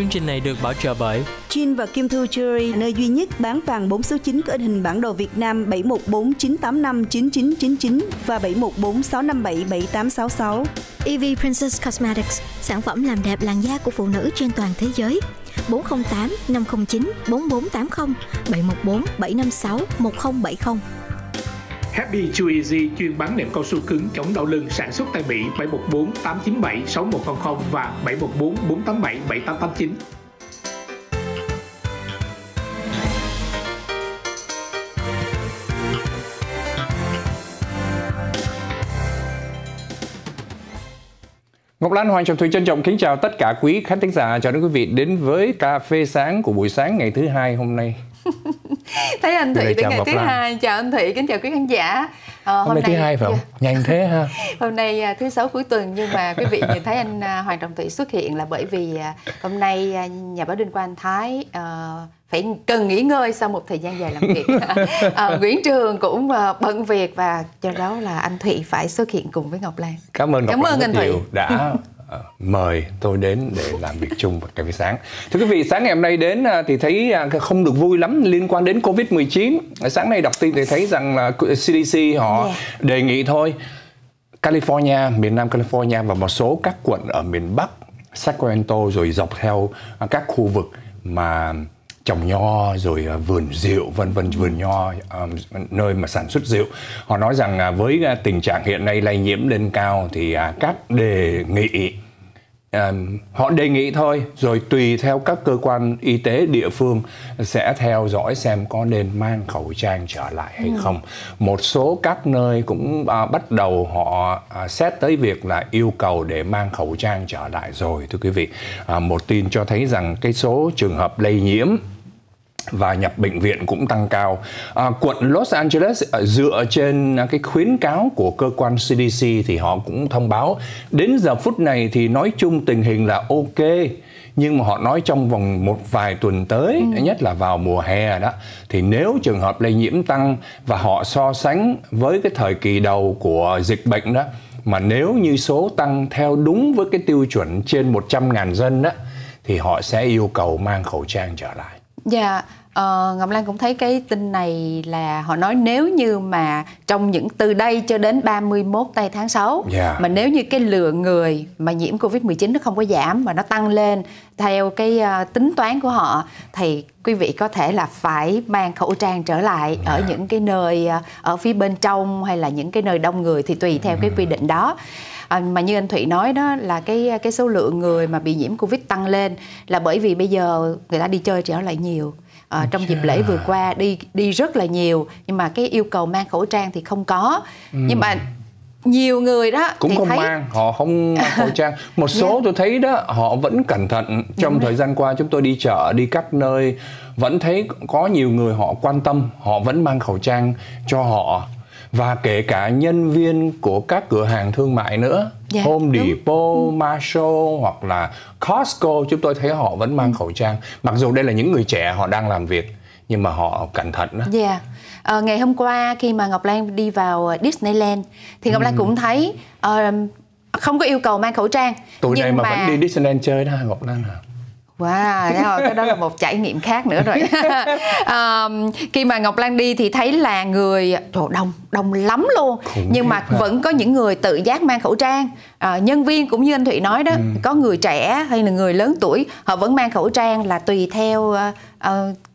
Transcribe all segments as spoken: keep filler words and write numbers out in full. Chương trình này được bảo trợ bởi Chin và Kim Thu Jewelry, nơi duy nhất bán vàng bốn số chín có hình bản đồ Việt Nam bảy một bốn chín tám năm chín chín chín chín và bảy một bốn sáu năm bảy bảy tám sáu sáu. e vê Princess Cosmetics, sản phẩm làm đẹp làn da của phụ nữ trên toàn thế giới. Bốn không tám năm không chín bốn bốn tám không, bảy một bốn bảy năm sáu một không bảy không. Happy Chew Easy chuyên bán nệm cao su cứng chống đau lưng, sản xuất tại Mỹ, bảy một bốn tám chín bảy sáu một không không và bảy một bốn bốn tám bảy bảy tám tám chín. Ngọc Lan, Hoàng Trọng Thụy trân trọng kính chào tất cả quý khán thính giả, chào đón quý vị đến với cà phê sáng của buổi sáng ngày thứ hai hôm nay. Thấy anh Thụy đến ngày thứ hai, chào anh Thụy, kính chào quý khán giả. À, hôm, hôm nay thứ hai phải không? Nhanh thế ha. Hôm nay thứ sáu cuối tuần nhưng mà quý vị nhìn thấy anh Hoàng Trọng Thụy xuất hiện là bởi vì hôm nay nhà báo Đinh Quang Thái uh, phải cần nghỉ ngơi sau một thời gian dài làm việc. à, Nguyễn Trường cũng bận việc và do đó là anh Thụy phải xuất hiện cùng với Ngọc Lan. Cảm ơn Ngọc Cảm Lan ơn anh Thụy đã mời tôi đến để làm việc chung vào cà phê sáng. Thưa quý vị, sáng ngày hôm nay đến thì thấy không được vui lắm liên quan đến Covid mười chín. Sáng nay đọc tin thì thấy rằng là xê đê xê họ yeah. đề nghị thôi California, miền Nam California và một số các quận ở miền Bắc, Sacramento rồi dọc theo các khu vực mà trồng nho rồi vườn rượu vân vân vườn nho nơi mà sản xuất rượu, họ nói rằng với tình trạng hiện nay lây nhiễm lên cao thì các đề nghị họ đề nghị thôi rồi tùy theo các cơ quan y tế địa phương sẽ theo dõi xem có nên mang khẩu trang trở lại hay không. Một số các nơi cũng bắt đầu họ xét tới việc là yêu cầu để mang khẩu trang trở lại rồi. Thưa quý vị, một tin cho thấy rằng cái số trường hợp lây nhiễm và nhập bệnh viện cũng tăng cao. À, quận Los Angeles dựa trên cái khuyến cáo của cơ quan xê đê xê thì họ cũng thông báo đến giờ phút này thì nói chung tình hình là ok, nhưng mà họ nói trong vòng một vài tuần tới, ừ. nhất là vào mùa hè đó, thì nếu trường hợp lây nhiễm tăng và họ so sánh với cái thời kỳ đầu của dịch bệnh đó, mà nếu như số tăng theo đúng với cái tiêu chuẩn trên một trăm nghìn dân đó, thì họ sẽ yêu cầu mang khẩu trang trở lại. Dạ, yeah, uh, Ngọc Lan cũng thấy cái tin này là họ nói nếu như mà trong những từ đây cho đến ba mươi mốt tây tháng sáu yeah. mà nếu như cái lượng người mà nhiễm Covid mười chín nó không có giảm mà nó tăng lên theo cái uh, tính toán của họ thì quý vị có thể là phải mang khẩu trang trở lại yeah. ở những cái nơi uh, ở phía bên trong hay là những cái nơi đông người thì tùy theo mm. cái quy định đó. À, mà như anh Thụy nói đó là cái cái số lượng người mà bị nhiễm Covid tăng lên là bởi vì bây giờ người ta đi chơi trở lại nhiều. À, trong dịp lễ vừa qua đi đi rất là nhiều nhưng mà cái yêu cầu mang khẩu trang thì không có. Ừ. Nhưng mà nhiều người đó cũng thì không thấy... mang, họ không mang khẩu trang. Một số yeah. tôi thấy đó họ vẫn cẩn thận. Trong Đúng thời đấy. gian qua chúng tôi đi chợ, đi các nơi vẫn thấy có nhiều người họ quan tâm, họ vẫn mang khẩu trang cho họ. Và kể cả nhân viên của các cửa hàng thương mại nữa, yeah, Home Depot, Marshall hoặc là Costco, chúng tôi thấy họ vẫn mang khẩu trang. Mặc dù đây là những người trẻ họ đang làm việc, nhưng mà họ cẩn thận đó. Yeah. À, ngày hôm qua khi mà Ngọc Lan đi vào Disneyland, thì Ngọc Lan cũng thấy uh, không có yêu cầu mang khẩu trang. Tụi nhưng này mà, mà vẫn đi Disneyland chơi đó hả Ngọc Lan hả? Wow, rồi, cái đó là một trải nghiệm khác nữa rồi. à, khi mà Ngọc Lan đi thì thấy là người trời đông, đông lắm luôn. Khủng Nhưng mà hả? vẫn có những người tự giác mang khẩu trang. À, nhân viên cũng như anh Thụy nói đó, ừ. có người trẻ hay là người lớn tuổi, họ vẫn mang khẩu trang là tùy theo uh, uh,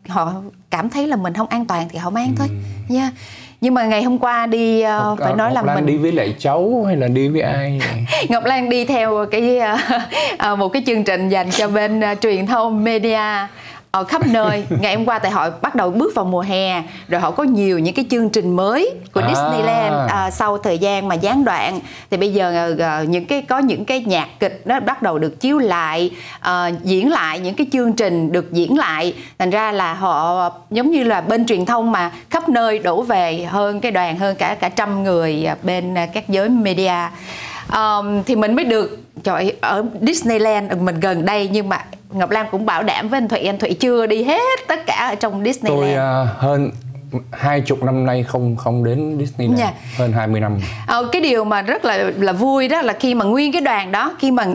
họ cảm thấy là mình không an toàn thì họ mang ừ. thôi. Yeah. Nhưng mà ngày hôm qua đi uh, phải nói Ngọc là Lan mình đi với lại cháu hay là đi với ai? Ngọc Lan đi theo cái uh, uh, một cái chương trình dành cho bên uh, truyền thông media ở khắp nơi. Ngày hôm qua tại họ bắt đầu bước vào mùa hè rồi, họ có nhiều những cái chương trình mới của à. Disneyland à, sau thời gian mà gián đoạn thì bây giờ à, những cái có những cái nhạc kịch nó bắt đầu được chiếu lại, à, diễn lại những cái chương trình được diễn lại, thành ra là họ giống như là bên truyền thông mà khắp nơi đổ về hơn cái đoàn hơn cả cả trăm người bên các giới media. Um, thì mình mới được trời, ở Disneyland mình gần đây, nhưng mà Ngọc Lan cũng bảo đảm với anh Thụy, anh Thụy chưa đi hết tất cả ở trong Disneyland. Tôi uh, hơn hai chục năm nay không không đến Disneyland, yeah. hơn hai mươi năm. Uh, cái điều mà rất là là vui đó là khi mà nguyên cái đoàn đó, khi mà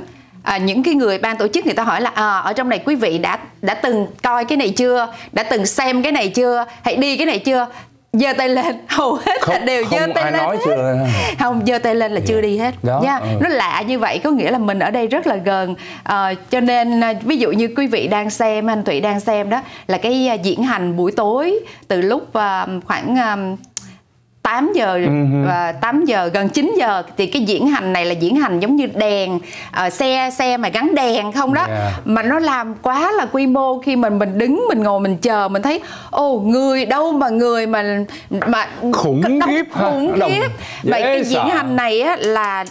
À, những cái người ban tổ chức người ta hỏi là à, ở trong này quý vị đã đã từng coi cái này chưa, đã từng xem cái này chưa, hãy đi cái này chưa, giơ tay lên, hầu hết không, là đều giơ tay lên chưa. Không, giơ tay lên là yeah. chưa đi hết đó, yeah. ừ. Nó lạ như vậy, có nghĩa là mình ở đây rất là gần, à, cho nên ví dụ như quý vị đang xem, anh Thụy đang xem đó là cái diễn hành buổi tối từ lúc uh, khoảng uh, tám giờ và tám giờ gần chín giờ, thì cái diễn hành này là diễn hành giống như đèn uh, xe xe mà gắn đèn không đó, yeah. mà nó làm quá là quy mô. Khi mình mình đứng mình ngồi mình chờ mình thấy ô oh, người đâu mà người mà mà khủng khiếp khủng khiếp. Vậy cái diễn hành này á, là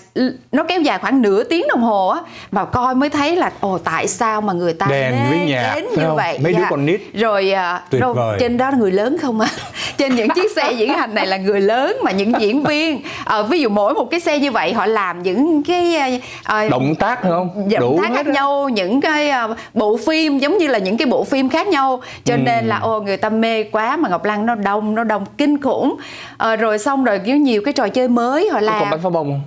nó kéo dài khoảng nửa tiếng đồng hồ á, mà coi mới thấy là ồ oh, tại sao mà người ta đèn đến, với nhạc, đến như không? Vậy mấy dạ. đứa còn nít rồi uh, đâu, trên đó người lớn không á. Trên những chiếc xe diễn hành này là người lớn mà những diễn viên à, ví dụ mỗi một cái xe như vậy họ làm những cái à, động tác không động tác khác đó. nhau, những cái à, bộ phim giống như là những cái bộ phim khác nhau, cho ừ. nên là ô người ta mê quá. Mà Ngọc Lan, nó đông nó đông kinh khủng, à, rồi xong rồi kiểu nhiều cái trò chơi mới họ làm. Còn bắn pháo bông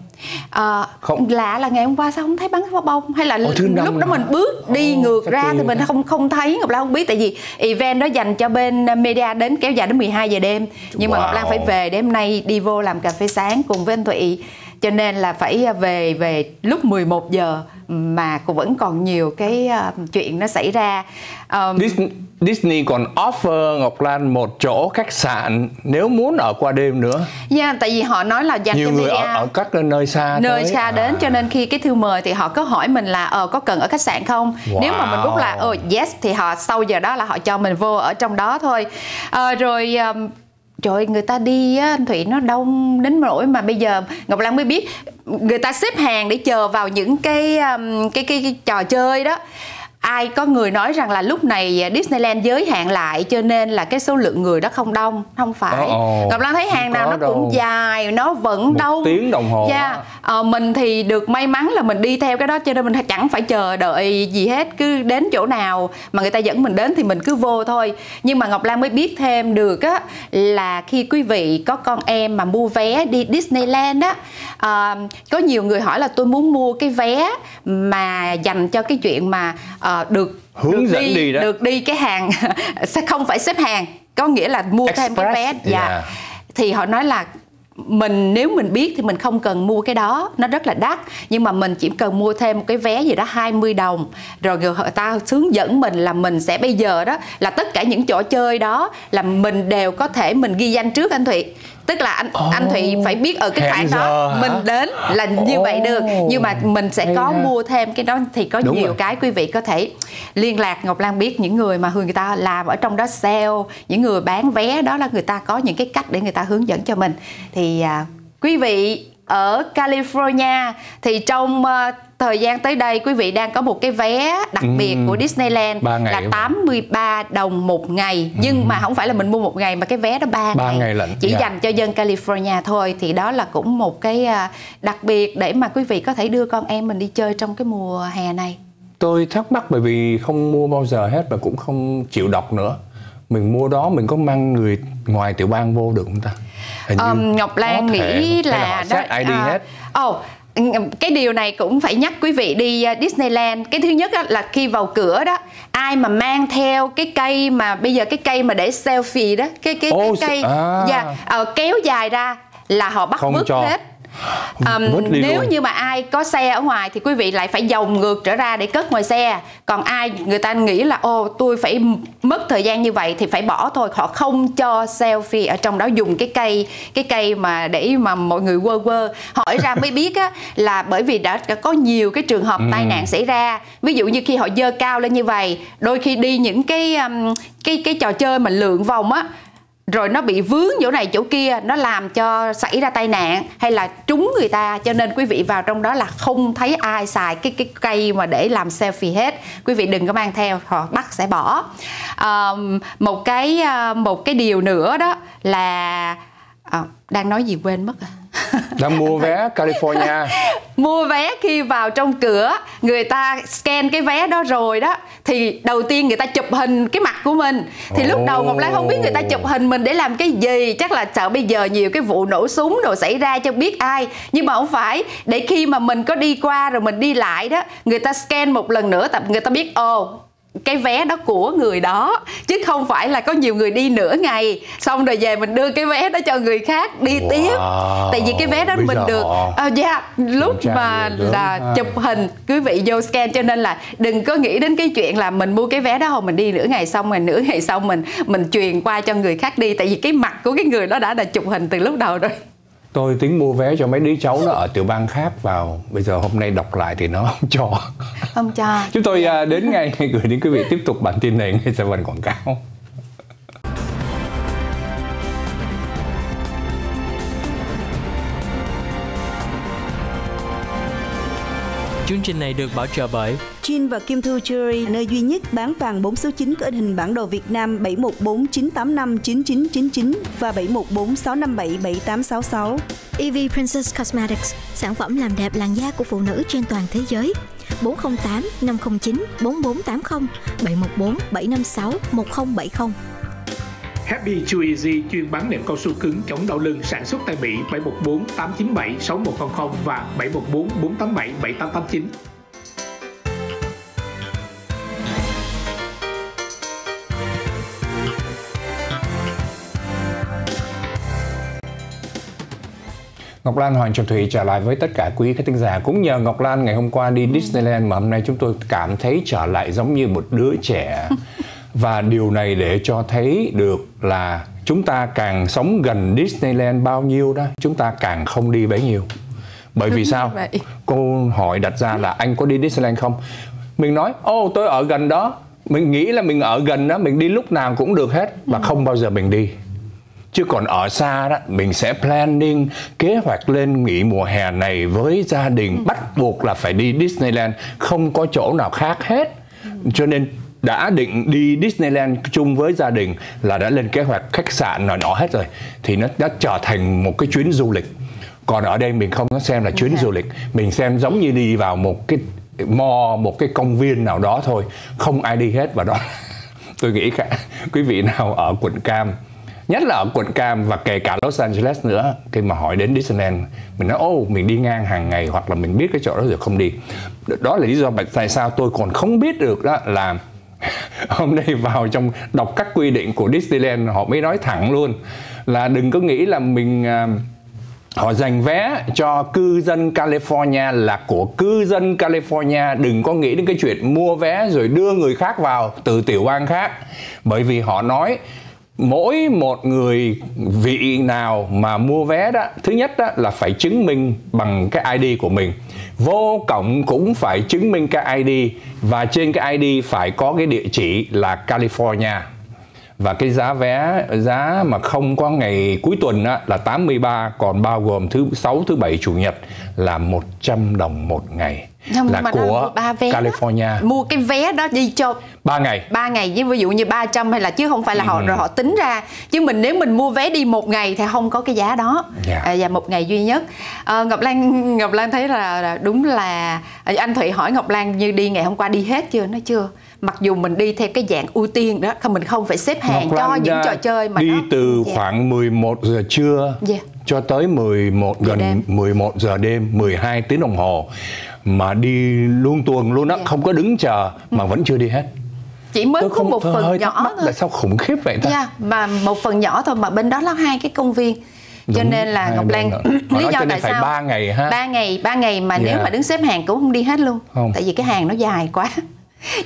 à, không. Lạ là ngày hôm qua sao không thấy bắn pháo bông, hay là Ôi, lúc đó mình bước đi Ồ, ngược ra thì mình không không thấy. Ngọc Lan không biết tại vì event đó dành cho bên media đến kéo dài đến mười hai giờ đêm, nhưng wow. mà Ngọc Lan phải về để hôm nay đi vô làm cà phê sáng cùng với anh Thụy, cho nên là phải về về lúc mười một giờ mà cũng vẫn còn nhiều cái uh, chuyện nó xảy ra. um, Disney, Disney còn offer Ngọc Lan một chỗ khách sạn nếu muốn ở qua đêm nữa. Dạ, yeah, tại vì họ nói là dành nhiều cho người ở, ở các nơi xa nơi tới. xa à. đến, cho nên khi cái thư mời thì họ có hỏi mình là ờ có cần ở khách sạn không. Wow. Nếu mà mình bút là ờ yes thì họ sau giờ đó là họ cho mình vô ở trong đó thôi. Uh, rồi um, trời, người ta đi á, anh Thụy, nó đông đến nỗi mà bây giờ Ngọc Lan mới biết người ta xếp hàng để chờ vào những cái cái cái, cái trò chơi đó. Ai có người nói rằng là lúc này Disneyland giới hạn lại cho nên là cái số lượng người đó không đông, không phải. Oh, Ngọc Lan thấy hàng nào nó đâu. cũng dài, nó vẫn đông. Một tiếng đồng hồ. Yeah. À, mình thì được may mắn là mình đi theo cái đó cho nên mình chẳng phải chờ đợi gì hết, cứ đến chỗ nào mà người ta dẫn mình đến thì mình cứ vô thôi. Nhưng mà Ngọc Lan mới biết thêm được á là khi quý vị có con em mà mua vé đi Disneyland á, à, có nhiều người hỏi là tôi muốn mua cái vé mà dành cho cái chuyện mà À, được hướng dẫn đi, đi đó, được đi cái hàng sẽ không phải xếp hàng, có nghĩa là mua Express, thêm cái vé. Dạ. Yeah. Thì họ nói là mình nếu mình biết thì mình không cần mua cái đó, nó rất là đắt, nhưng mà mình chỉ cần mua thêm một cái vé gì đó hai mươi đồng, rồi người ta hướng dẫn mình là mình sẽ bây giờ đó là tất cả những chỗ chơi đó là mình đều có thể mình ghi danh trước, anh Thụy. Tức là anh oh, anh Thụy phải biết ở cái khoảng đó hả? Mình đến là như oh, vậy được, nhưng mà mình sẽ có ha. mua thêm cái đó thì có Đúng nhiều rồi. cái quý vị có thể liên lạc. Ngọc Lan biết những người mà người ta làm ở trong đó sale, những người bán vé đó là người ta có những cái cách để người ta hướng dẫn cho mình. Thì à, quý vị ở California thì trong uh, thời gian tới đây quý vị đang có một cái vé đặc biệt ừ, của Disneyland là tám mươi ba đồng một ngày, ừ. nhưng mà không phải là mình mua một ngày mà cái vé đó ba ngày, ngày chỉ yeah. dành cho dân California thôi. Thì đó là cũng một cái đặc biệt để mà quý vị có thể đưa con em mình đi chơi trong cái mùa hè này. Tôi thắc mắc bởi vì không mua bao giờ hết và cũng không chịu đọc nữa. Mình mua đó mình có mang người ngoài tiểu bang vô được không ta? Um, Ngọc Lan nghĩ là, là đó, uh, hết. Oh, cái điều này cũng phải nhắc quý vị đi Disneyland. Cái thứ nhất là khi vào cửa đó, ai mà mang theo cái cây mà bây giờ cái cây mà để selfie đó, cái cái, oh, cái cây à. yeah, uh, kéo dài ra là họ bắt vứt hết. Um, nếu luôn. như mà ai có xe ở ngoài thì quý vị lại phải dòng ngược trở ra để cất ngoài xe. Còn ai người ta nghĩ là ô tôi phải mất thời gian như vậy thì phải bỏ thôi. Họ không cho selfie ở trong đó, dùng cái cây cái cây mà để mà mọi người quơ quơ. Hỏi ra mới biết á, là bởi vì đã, đã có nhiều cái trường hợp tai nạn xảy ra. Ví dụ như khi họ dơ cao lên như vậy, đôi khi đi những cái um, cái cái trò chơi mà lượn vòng á, rồi nó bị vướng chỗ này chỗ kia, nó làm cho xảy ra tai nạn hay là trúng người ta. Cho nên quý vị vào trong đó là không thấy ai xài cái cái cây mà để làm selfie hết. Quý vị đừng có mang theo, họ bắt sẽ bỏ. à, Một cái một cái điều nữa đó là à, đang nói gì quên mất à? Đang mua vé California mua vé khi vào trong cửa, người ta scan cái vé đó rồi đó thì đầu tiên người ta chụp hình cái mặt của mình. Thì lúc đầu Ngọc Lan không biết người ta chụp hình mình để làm cái gì, chắc là sợ bây giờ nhiều cái vụ nổ súng đồ xảy ra cho biết ai. Nhưng mà không phải, để khi mà mình có đi qua rồi mình đi lại đó, người ta scan một lần nữa, người ta biết ồ, cái vé đó của người đó, chứ không phải là có nhiều người đi nửa ngày xong rồi về mình đưa cái vé đó cho người khác đi wow. tiếp. Tại vì cái vé đó Bây mình được họ... uh, yeah, lúc mà là ha. chụp hình, quý vị vô scan, cho nên là đừng có nghĩ đến cái chuyện là mình mua cái vé đó rồi mình đi nửa ngày xong rồi nửa ngày sau mình mình truyền qua cho người khác đi, tại vì cái mặt của cái người đó đã là chụp hình từ lúc đầu rồi. Tôi tính mua vé cho mấy đứa cháu nó ở tiểu bang khác vào. Bây giờ hôm nay đọc lại thì nó không cho. Không cho. Chúng tôi đến ngay gửi đến quý vị tiếp tục bản tin này ngay sau phần quảng cáo. Chương trình này được bảo trợ bởi Chin và Kim Thu Jewelry, nơi duy nhất bán vàng bốn số chín có hình bản đồ Việt Nam bảy một bốn chín tám năm chín chín chín chín và bảy một bốn sáu năm bảy bảy tám sáu sáu. e vê Princess Cosmetics, sản phẩm làm đẹp làn da của phụ nữ trên toàn thế giới. Bốn không tám năm không chín bốn bốn tám không, bảy một bốn bảy năm sáu một không bảy không. Happy Chew Easy chuyên bán nệm cao su cứng chống đau lưng, sản xuất tại Mỹ, bảy một bốn tám chín bảy sáu một không không và bảy một bốn bốn tám bảy bảy tám tám chín. Ngọc Lan, Hoàng Trọng Thụy trở lại với tất cả quý khán thính giả. Cũng nhờ Ngọc Lan ngày hôm qua đi Disneyland mà hôm nay chúng tôi cảm thấy trở lại giống như một đứa trẻ. Và điều này để cho thấy được là chúng ta càng sống gần Disneyland bao nhiêu đó, chúng ta càng không đi bấy nhiêu. Bởi vì sao? Câu hỏi đặt ra là anh có đi Disneyland không? Mình nói, ô oh, tôi ở gần đó. Mình nghĩ là mình ở gần đó, mình đi lúc nào cũng được hết. Và không bao giờ mình đi. Chứ còn ở xa đó, mình sẽ planning, kế hoạch lên nghỉ mùa hè này với gia đình. Bắt buộc là phải đi Disneyland, không có chỗ nào khác hết. Cho nên đã định đi Disneyland chung với gia đình là đã lên kế hoạch khách sạn nọ nọ hết rồi, thì nó đã trở thành một cái chuyến du lịch. Còn ở đây mình không có xem là chuyến du lịch, mình xem giống như đi vào một cái mall, một cái công viên nào đó thôi, không ai đi hết. Và đó tôi nghĩ cả quý vị nào ở quận Cam, nhất là ở quận Cam và kể cả Los Angeles nữa, khi mà hỏi đến Disneyland mình nói ô, oh, mình đi ngang hàng ngày hoặc là mình biết cái chỗ đó rồi không đi. Đó là lý do tại sao tôi còn không biết được đó là hôm nay vào trong đọc các quy định của Disneyland, họ mới nói thẳng luôn là đừng có nghĩ là mình họ dành vé cho cư dân California là của cư dân California, đừng có nghĩ đến cái chuyện mua vé rồi đưa người khác vào từ tiểu bang khác. Bởi vì họ nói mỗi một người vị nào mà mua vé đó, thứ nhất đó là phải chứng minh bằng cái i đê của mình, vô cổng cũng phải chứng minh cái i đê, và trên cái i đê phải có cái địa chỉ là California. Và cái giá vé, giá mà không có ngày cuối tuần đó, là tám mươi ba, còn bao gồm thứ sáu, thứ bảy, chủ nhật là một trăm đồng một ngày. Không, là của California đó. Mua cái vé đó đi cho ba ngày, ba ngày với ví dụ như ba trăm hay là, chứ không phải là ừ. họ rồi họ tính ra. Chứ mình nếu mình mua vé đi một ngày thì không có cái giá đó. yeah. à, Và một ngày duy nhất. à, Ngọc Lan Ngọc Lan thấy là, là đúng là anh Thụy hỏi Ngọc Lan như đi ngày hôm qua đi hết chưa, nó chưa. Mặc dù mình đi theo cái dạng ưu tiên đó, không mình không phải xếp hàng Ngọc cho Lan những trò chơi mà đi nó... từ yeah. khoảng mười một giờ trưa yeah. cho tới mười một gần đêm. mười một giờ đêm, mười hai tiếng đồng hồ mà đi luôn tuồng luôn á, yeah. không có đứng chờ mà ừ. vẫn chưa đi hết. Chỉ mới có một phần nhỏ thôi. Là sao khủng khiếp vậy ta? Yeah, mà một phần nhỏ thôi mà bên đó là hai cái công viên. Đúng, cho nên là Ngọc Lan lý do tại sao ba ngày ha? Ba ngày, ba ngày mà yeah. nếu mà đứng xếp hàng cũng không đi hết luôn. Không. Tại vì cái hàng nó dài quá.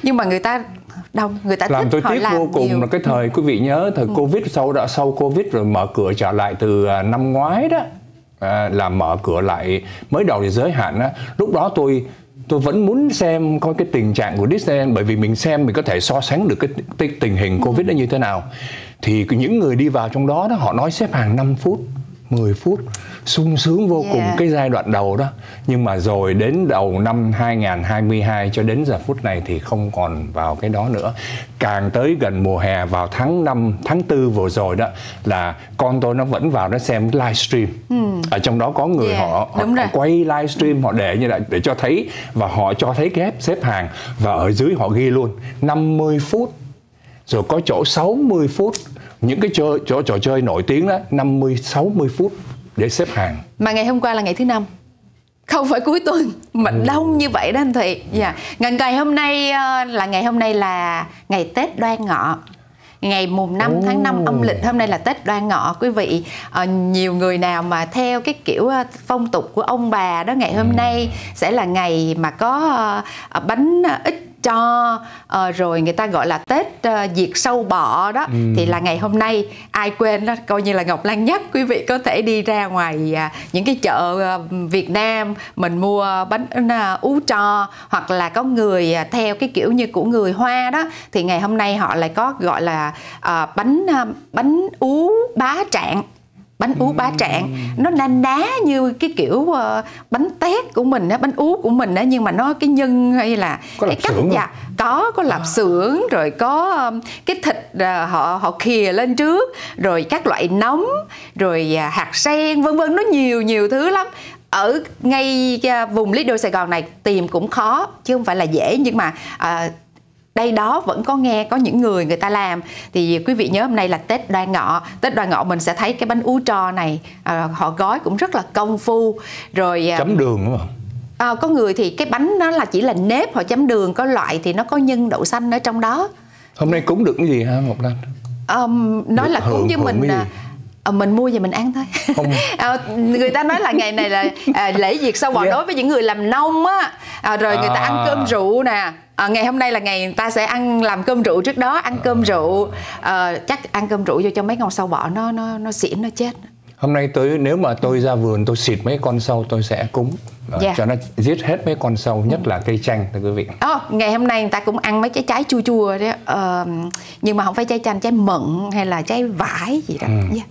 Nhưng mà người ta đông, người ta làm thích, tôi tiếc vô cùng nhiều. Là cái thời quý vị nhớ thời ừ. Covid, sau đó sau Covid rồi mở cửa trở lại từ năm ngoái đó. À, là mở cửa lại mới đầu thì giới hạn á, lúc đó tôi tôi vẫn muốn xem coi cái tình trạng của Disneyland, bởi vì mình xem mình có thể so sánh được cái, cái tình hình Covid nó như thế nào. Thì những người đi vào trong đó đó họ nói xếp hàng năm phút mười phút sung sướng vô cùng yeah. cái giai đoạn đầu đó. Nhưng mà rồi đến đầu năm hai nghìn không trăm hai mươi hai cho đến giờ phút này thì không còn vào cái đó nữa. Càng tới gần mùa hè vào tháng năm, tháng tư vừa rồi đó là con tôi nó vẫn vào nó xem livestream. Ừ. Ở trong đó có người yeah, họ, họ, họ quay livestream, họ để như vậy để cho thấy, và họ cho thấy ghép xếp hàng, và ở dưới họ ghi luôn năm mươi phút. Rồi có chỗ sáu mươi phút, những cái chỗ, chỗ trò chơi nổi tiếng đó năm mươi sáu mươi phút để xếp hàng. Mà ngày hôm qua là ngày thứ năm, không phải cuối tuần mà đông như vậy đó anh Thụy. Dạ. Ngày hôm nay là ngày hôm nay là ngày Tết Đoan Ngọ. Ngày mùng năm tháng năm âm lịch, hôm nay là Tết Đoan Ngọ quý vị. À, nhiều người nào mà theo cái kiểu phong tục của ông bà đó, ngày hôm nay sẽ là ngày mà có uh, bánh ít cho, uh, rồi người ta gọi là Tết uh, diệt sâu bọ đó. Ừ. Thì là ngày hôm nay ai quên đó, coi như là Ngọc Lan nhắc quý vị có thể đi ra ngoài uh, những cái chợ uh, Việt Nam mình mua bánh uh, ú cho, hoặc là có người uh, theo cái kiểu như của người Hoa đó thì ngày hôm nay họ lại có gọi là uh, bánh uh, bánh ú bá trạng. Bánh ú bá trạng nó na ná như cái kiểu uh, bánh tét của mình á, bánh ú của mình á, nhưng mà nó cái nhân hay là có cái cách dạ có có lạp xưởng, rồi có um, cái thịt uh, họ họ khìa lên trước, rồi các loại nấm, rồi uh, hạt sen vân vân, nó nhiều nhiều thứ lắm. Ở ngay uh, vùng Lít Đô Sài Gòn này tìm cũng khó chứ không phải là dễ, nhưng mà uh, đây đó vẫn có nghe có những người người ta làm. Thì quý vị nhớ hôm nay là Tết Đoan Ngọ. Tết Đoan Ngọ mình sẽ thấy cái bánh ú tro này à, họ gói cũng rất là công phu, rồi chấm đường đúng không? À, có người thì cái bánh nó là chỉ là nếp họ chấm đường, có loại thì nó có nhân đậu xanh ở trong đó. Hôm nay cúng được cái gì hả Ngọc Lan? À, nói được là cúng với mình mình mua về mình ăn thôi. à, người ta nói là ngày này là à, lễ diệt sâu bọ yeah. đối với những người làm nông á, à, rồi người ta à. ăn cơm rượu nè. À, ngày hôm nay là ngày người ta sẽ ăn làm cơm rượu, trước đó ăn cơm rượu, à, chắc ăn cơm rượu vô cho mấy con sâu bọ nó nó nó xỉn nó chết. Hôm nay tôi nếu mà tôi ra vườn tôi xịt mấy con sâu tôi sẽ cúng à, yeah. cho nó giết hết mấy con sâu, nhất ừ. là cây chanh thưa quý vị. Oh, ngày hôm nay người ta cũng ăn mấy cái trái chua chua đấy, à, nhưng mà không phải trái chanh, trái mận hay là trái vải gì đó. Ừ. Yeah.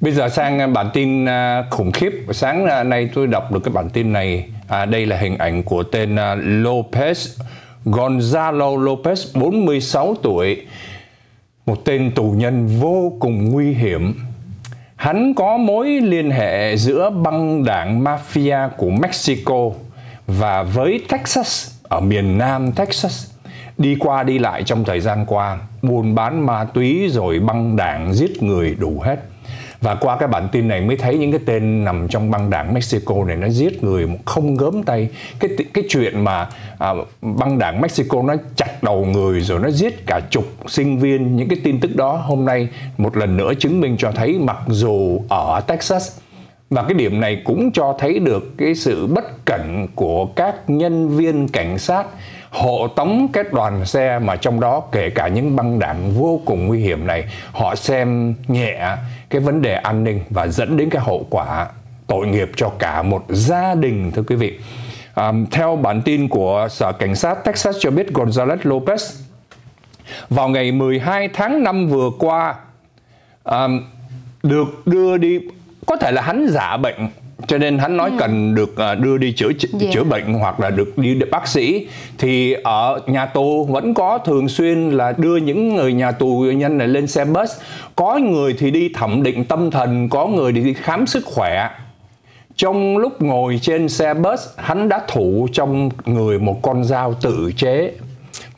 Bây giờ sang bản tin khủng khiếp. Sáng nay tôi đọc được cái bản tin này. À, đây là hình ảnh của tên Lopez, Gonzalo Lopez, bốn mươi sáu tuổi. Một tên tù nhân vô cùng nguy hiểm. Hắn có mối liên hệ giữa băng đảng mafia của Mexico và với Texas, ở miền nam Texas. Đi qua đi lại trong thời gian qua, buôn bán ma túy rồi băng đảng giết người đủ hết. Và qua cái bản tin này mới thấy những cái tên nằm trong băng đảng Mexico này nó giết người không gớm tay. Cái cái chuyện mà à, băng đảng Mexico nó chặt đầu người rồi nó giết cả chục sinh viên, những cái tin tức đó hôm nay một lần nữa chứng minh cho thấy mặc dù ở Texas, và cái điểm này cũng cho thấy được cái sự bất cẩn của các nhân viên cảnh sát hộ tống cái đoàn xe mà trong đó kể cả những băng đảng vô cùng nguy hiểm này, họ xem nhẹ cái vấn đề an ninh và dẫn đến cái hậu quả tội nghiệp cho cả một gia đình thưa quý vị. À, theo bản tin của Sở Cảnh sát Texas cho biết, Gonzalo Lopez vào ngày mười hai tháng năm vừa qua à, được đưa đi, có thể là hắn giả bệnh cho nên hắn nói ừ. cần được đưa đi chữa yeah. chữa bệnh hoặc là được đi bác sĩ, thì ở nhà tù vẫn có thường xuyên là đưa những người nhà tù nhân này lên xe bus, có người thì đi thẩm định tâm thần, có người thì đi khám sức khỏe. Trong lúc ngồi trên xe bus, hắn đã thủ trong người một con dao tự chế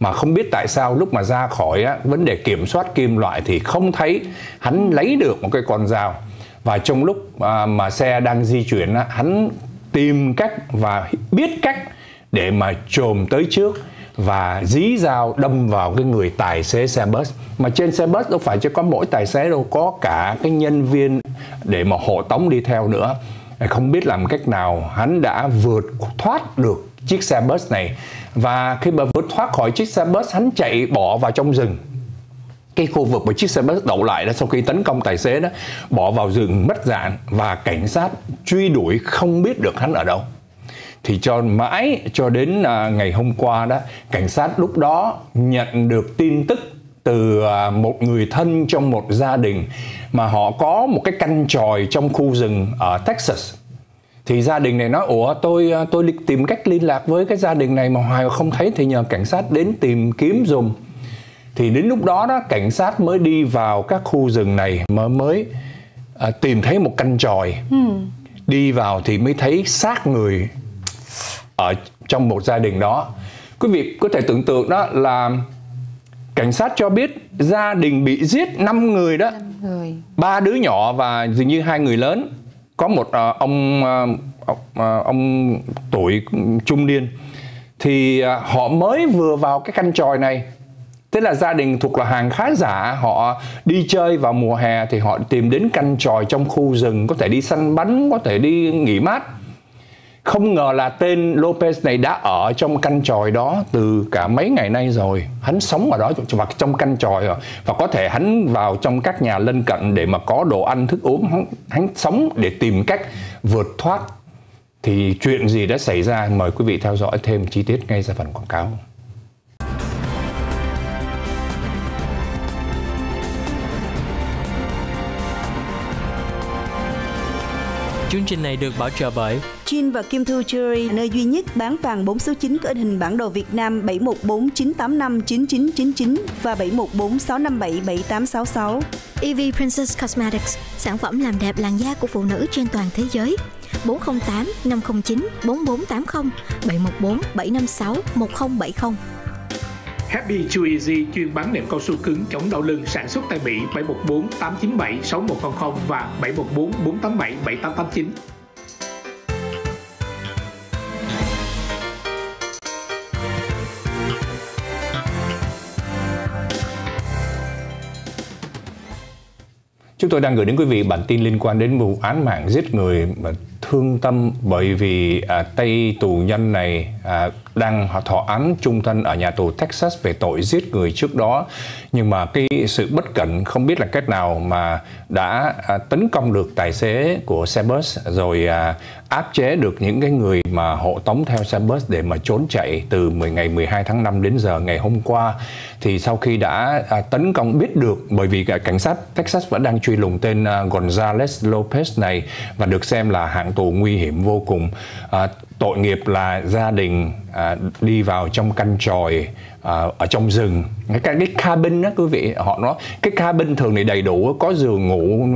mà không biết tại sao lúc mà ra khỏi á, vấn đề kiểm soát kim loại thì không thấy hắn lấy được một cái con dao. Và trong lúc mà xe đang di chuyển, hắn tìm cách và biết cách để mà chồm tới trước và dí dao đâm vào cái người tài xế xe bus. Mà trên xe bus đâu phải chỉ có mỗi tài xế đâu, có cả cái nhân viên để mà hộ tống đi theo nữa. Không biết làm cách nào hắn đã vượt thoát được chiếc xe bus này. Và khi mà vượt thoát khỏi chiếc xe bus, hắn chạy bỏ vào trong rừng. Cái khu vực mà chiếc xe bus đậu lại đó, sau khi tấn công tài xế đó, bỏ vào rừng mất dạng và cảnh sát truy đuổi không biết được hắn ở đâu. Thì cho mãi cho đến ngày hôm qua đó, cảnh sát lúc đó nhận được tin tức từ một người thân trong một gia đình mà họ có một cái căn chòi trong khu rừng ở Texas. Thì gia đình này nói, ủa tôi tôi đi tìm cách liên lạc với cái gia đình này mà hoài không thấy, thì nhờ cảnh sát đến tìm kiếm dùm. Thì đến lúc đó đó, cảnh sát mới đi vào các khu rừng này mà mới à, tìm thấy một căn chòi. Ừ. Đi vào thì mới thấy xác người ở trong một gia đình đó. Quý vị có thể tưởng tượng đó là cảnh sát cho biết gia đình bị giết năm người đó, ba đứa nhỏ và dường như hai người lớn. Có một uh, ông uh, uh, ông tuổi trung niên. Thì uh, họ mới vừa vào cái căn chòi này. Thế là gia đình thuộc là hàng khá giả. Họ đi chơi vào mùa hè thì họ tìm đến căn chòi trong khu rừng, có thể đi săn bắn, có thể đi nghỉ mát. Không ngờ là tên Lopez này đã ở trong căn chòi đó từ cả mấy ngày nay rồi. Hắn sống ở đó, trong căn chòi rồi. Và có thể hắn vào trong các nhà lân cận để mà có đồ ăn, thức uống. Hắn, hắn sống để tìm cách vượt thoát. Thì chuyện gì đã xảy ra? Mời quý vị theo dõi thêm chi tiết ngay sau phần quảng cáo. Chương trình này được bảo trợ bởi Chin và Kim Thu Jewelry, nơi duy nhất bán vàng bốn số chín có in hình bản đồ Việt Nam bảy một bốn chín tám năm chín chín chín chín và bảy một bốn sáu năm bảy bảy tám sáu sáu. e vê Princess Cosmetics, sản phẩm làm đẹp làn da của phụ nữ trên toàn thế giới. Bốn không tám năm không chín bốn bốn tám không, bảy một bốn bảy năm sáu một không bảy không. Happy Chew Easy chuyên bán nệm cao su cứng chống đau lưng, sản xuất tại Mỹ, bảy một bốn tám chín bảy sáu một không không và bảy một bốn bốn tám bảy bảy tám tám chín. Chúng tôi đang gửi đến quý vị bản tin liên quan đến vụ án mạng giết người thương tâm, bởi vì à, Tây tù nhân này à, đang thọ án chung thân ở nhà tù Texas về tội giết người trước đó. Nhưng mà cái sự bất cẩn không biết là cách nào mà đã à, tấn công được tài xế của xe bus, rồi à, áp chế được những cái người mà hộ tống theo xe bus để mà trốn chạy từ mười ngày mười hai tháng năm đến giờ ngày hôm qua. Thì sau khi đã à, tấn công biết được, bởi vì cả cảnh sát Texas vẫn đang truy lùng tên à, Gonzalo Lopez này, và được xem là hạng tù nguy hiểm vô cùng. À, tội nghiệp là gia đình à, đi vào trong căn tròi à, ở trong rừng, cái cái cabin đó quý vị, họ nói cái cabin thường này đầy đủ, có giường ngủ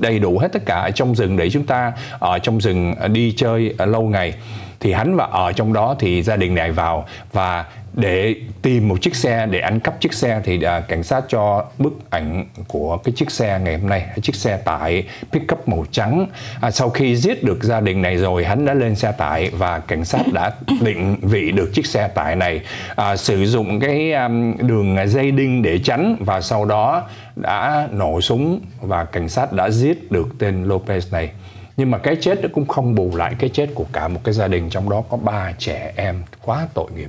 đầy đủ hết tất cả ở trong rừng để chúng ta ở trong rừng đi chơi lâu ngày. Thì hắn và ở trong đó thì gia đình này vào và để tìm một chiếc xe, để ăn cắp chiếc xe. Thì à, cảnh sát cho bức ảnh của cái chiếc xe ngày hôm nay, chiếc xe tải pickup màu trắng. À, sau khi giết được gia đình này rồi, hắn đã lên xe tải và cảnh sát đã định vị được chiếc xe tải này, à, sử dụng cái um, đường dây đinh để chắn, và sau đó đã nổ súng và cảnh sát đã giết được tên Lopez này. Nhưng mà cái chết cũng không bù lại cái chết của cả một cái gia đình, trong đó có ba trẻ em, quá tội nghiệp.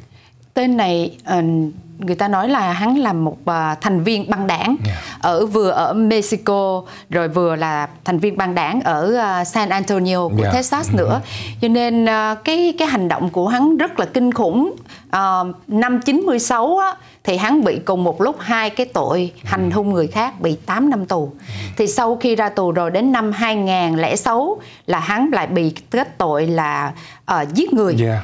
Tên này người ta nói là hắn là một thành viên băng đảng, yeah. ở vừa ở Mexico rồi vừa là thành viên băng đảng ở San Antonio của yeah. Texas nữa. Cho nên cái cái hành động của hắn rất là kinh khủng. À, năm chín mươi sáu á, thì hắn bị cùng một lúc hai cái tội hành hung người khác, bị tám năm tù. Thì sau khi ra tù rồi đến năm hai nghìn không trăm lẻ sáu là hắn lại bị kết tội là uh, giết người. Yeah.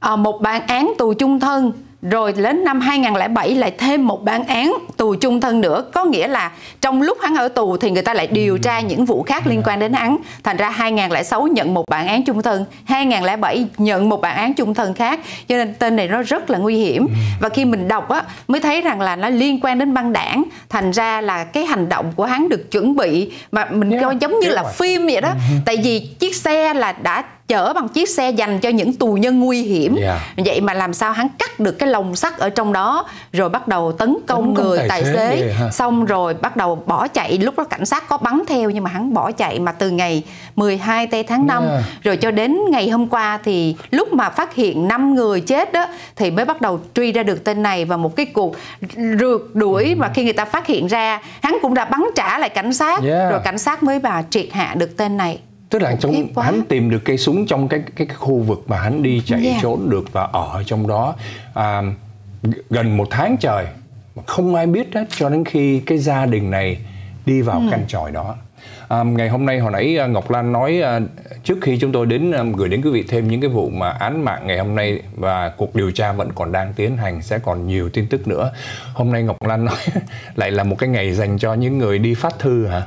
À, một bản án tù chung thân, rồi đến năm hai nghìn không trăm lẻ bảy lại thêm một bản án tù chung thân nữa. Có nghĩa là trong lúc hắn ở tù thì người ta lại điều tra những vụ khác liên quan đến hắn. Thành ra hai nghìn không trăm lẻ sáu nhận một bản án chung thân, hai nghìn không trăm lẻ bảy nhận một bản án chung thân khác. Cho nên tên này nó rất là nguy hiểm. Và khi mình đọc á, mới thấy rằng là nó liên quan đến băng đảng. Thành ra là cái hành động của hắn được chuẩn bị mà mình coi giống như là phim vậy đó. Tại vì chiếc xe là đã chở bằng chiếc xe dành cho những tù nhân nguy hiểm, yeah. vậy mà làm sao hắn cắt được cái lồng sắt ở trong đó, rồi bắt đầu tấn công tấn người tài xế, yeah. xong rồi bắt đầu bỏ chạy. Lúc đó cảnh sát có bắn theo nhưng mà hắn bỏ chạy. Mà từ ngày mười hai tây tháng năm yeah. rồi cho đến ngày hôm qua, thì lúc mà phát hiện năm người chết đó thì mới bắt đầu truy ra được tên này. Và một cái cuộc rượt đuổi yeah. mà khi người ta phát hiện ra, hắn cũng đã bắn trả lại cảnh sát, yeah. rồi cảnh sát mới bà triệt hạ được tên này. Tức là trong, hắn tìm được cây súng trong cái, cái, cái khu vực mà hắn đi chạy yeah. trốn được và ở trong đó à, gần một tháng trời. mà không ai biết hết cho đến khi cái gia đình này đi vào ừ. căn chòi đó. À, ngày hôm nay hồi nãy Ngọc Lan nói à, trước khi chúng tôi đến à, gửi đến quý vị thêm những cái vụ mà án mạng ngày hôm nay và cuộc điều tra vẫn còn đang tiến hành, sẽ còn nhiều tin tức nữa. Hôm nay Ngọc Lan nói lại là một cái ngày dành cho những người đi phát thư hả?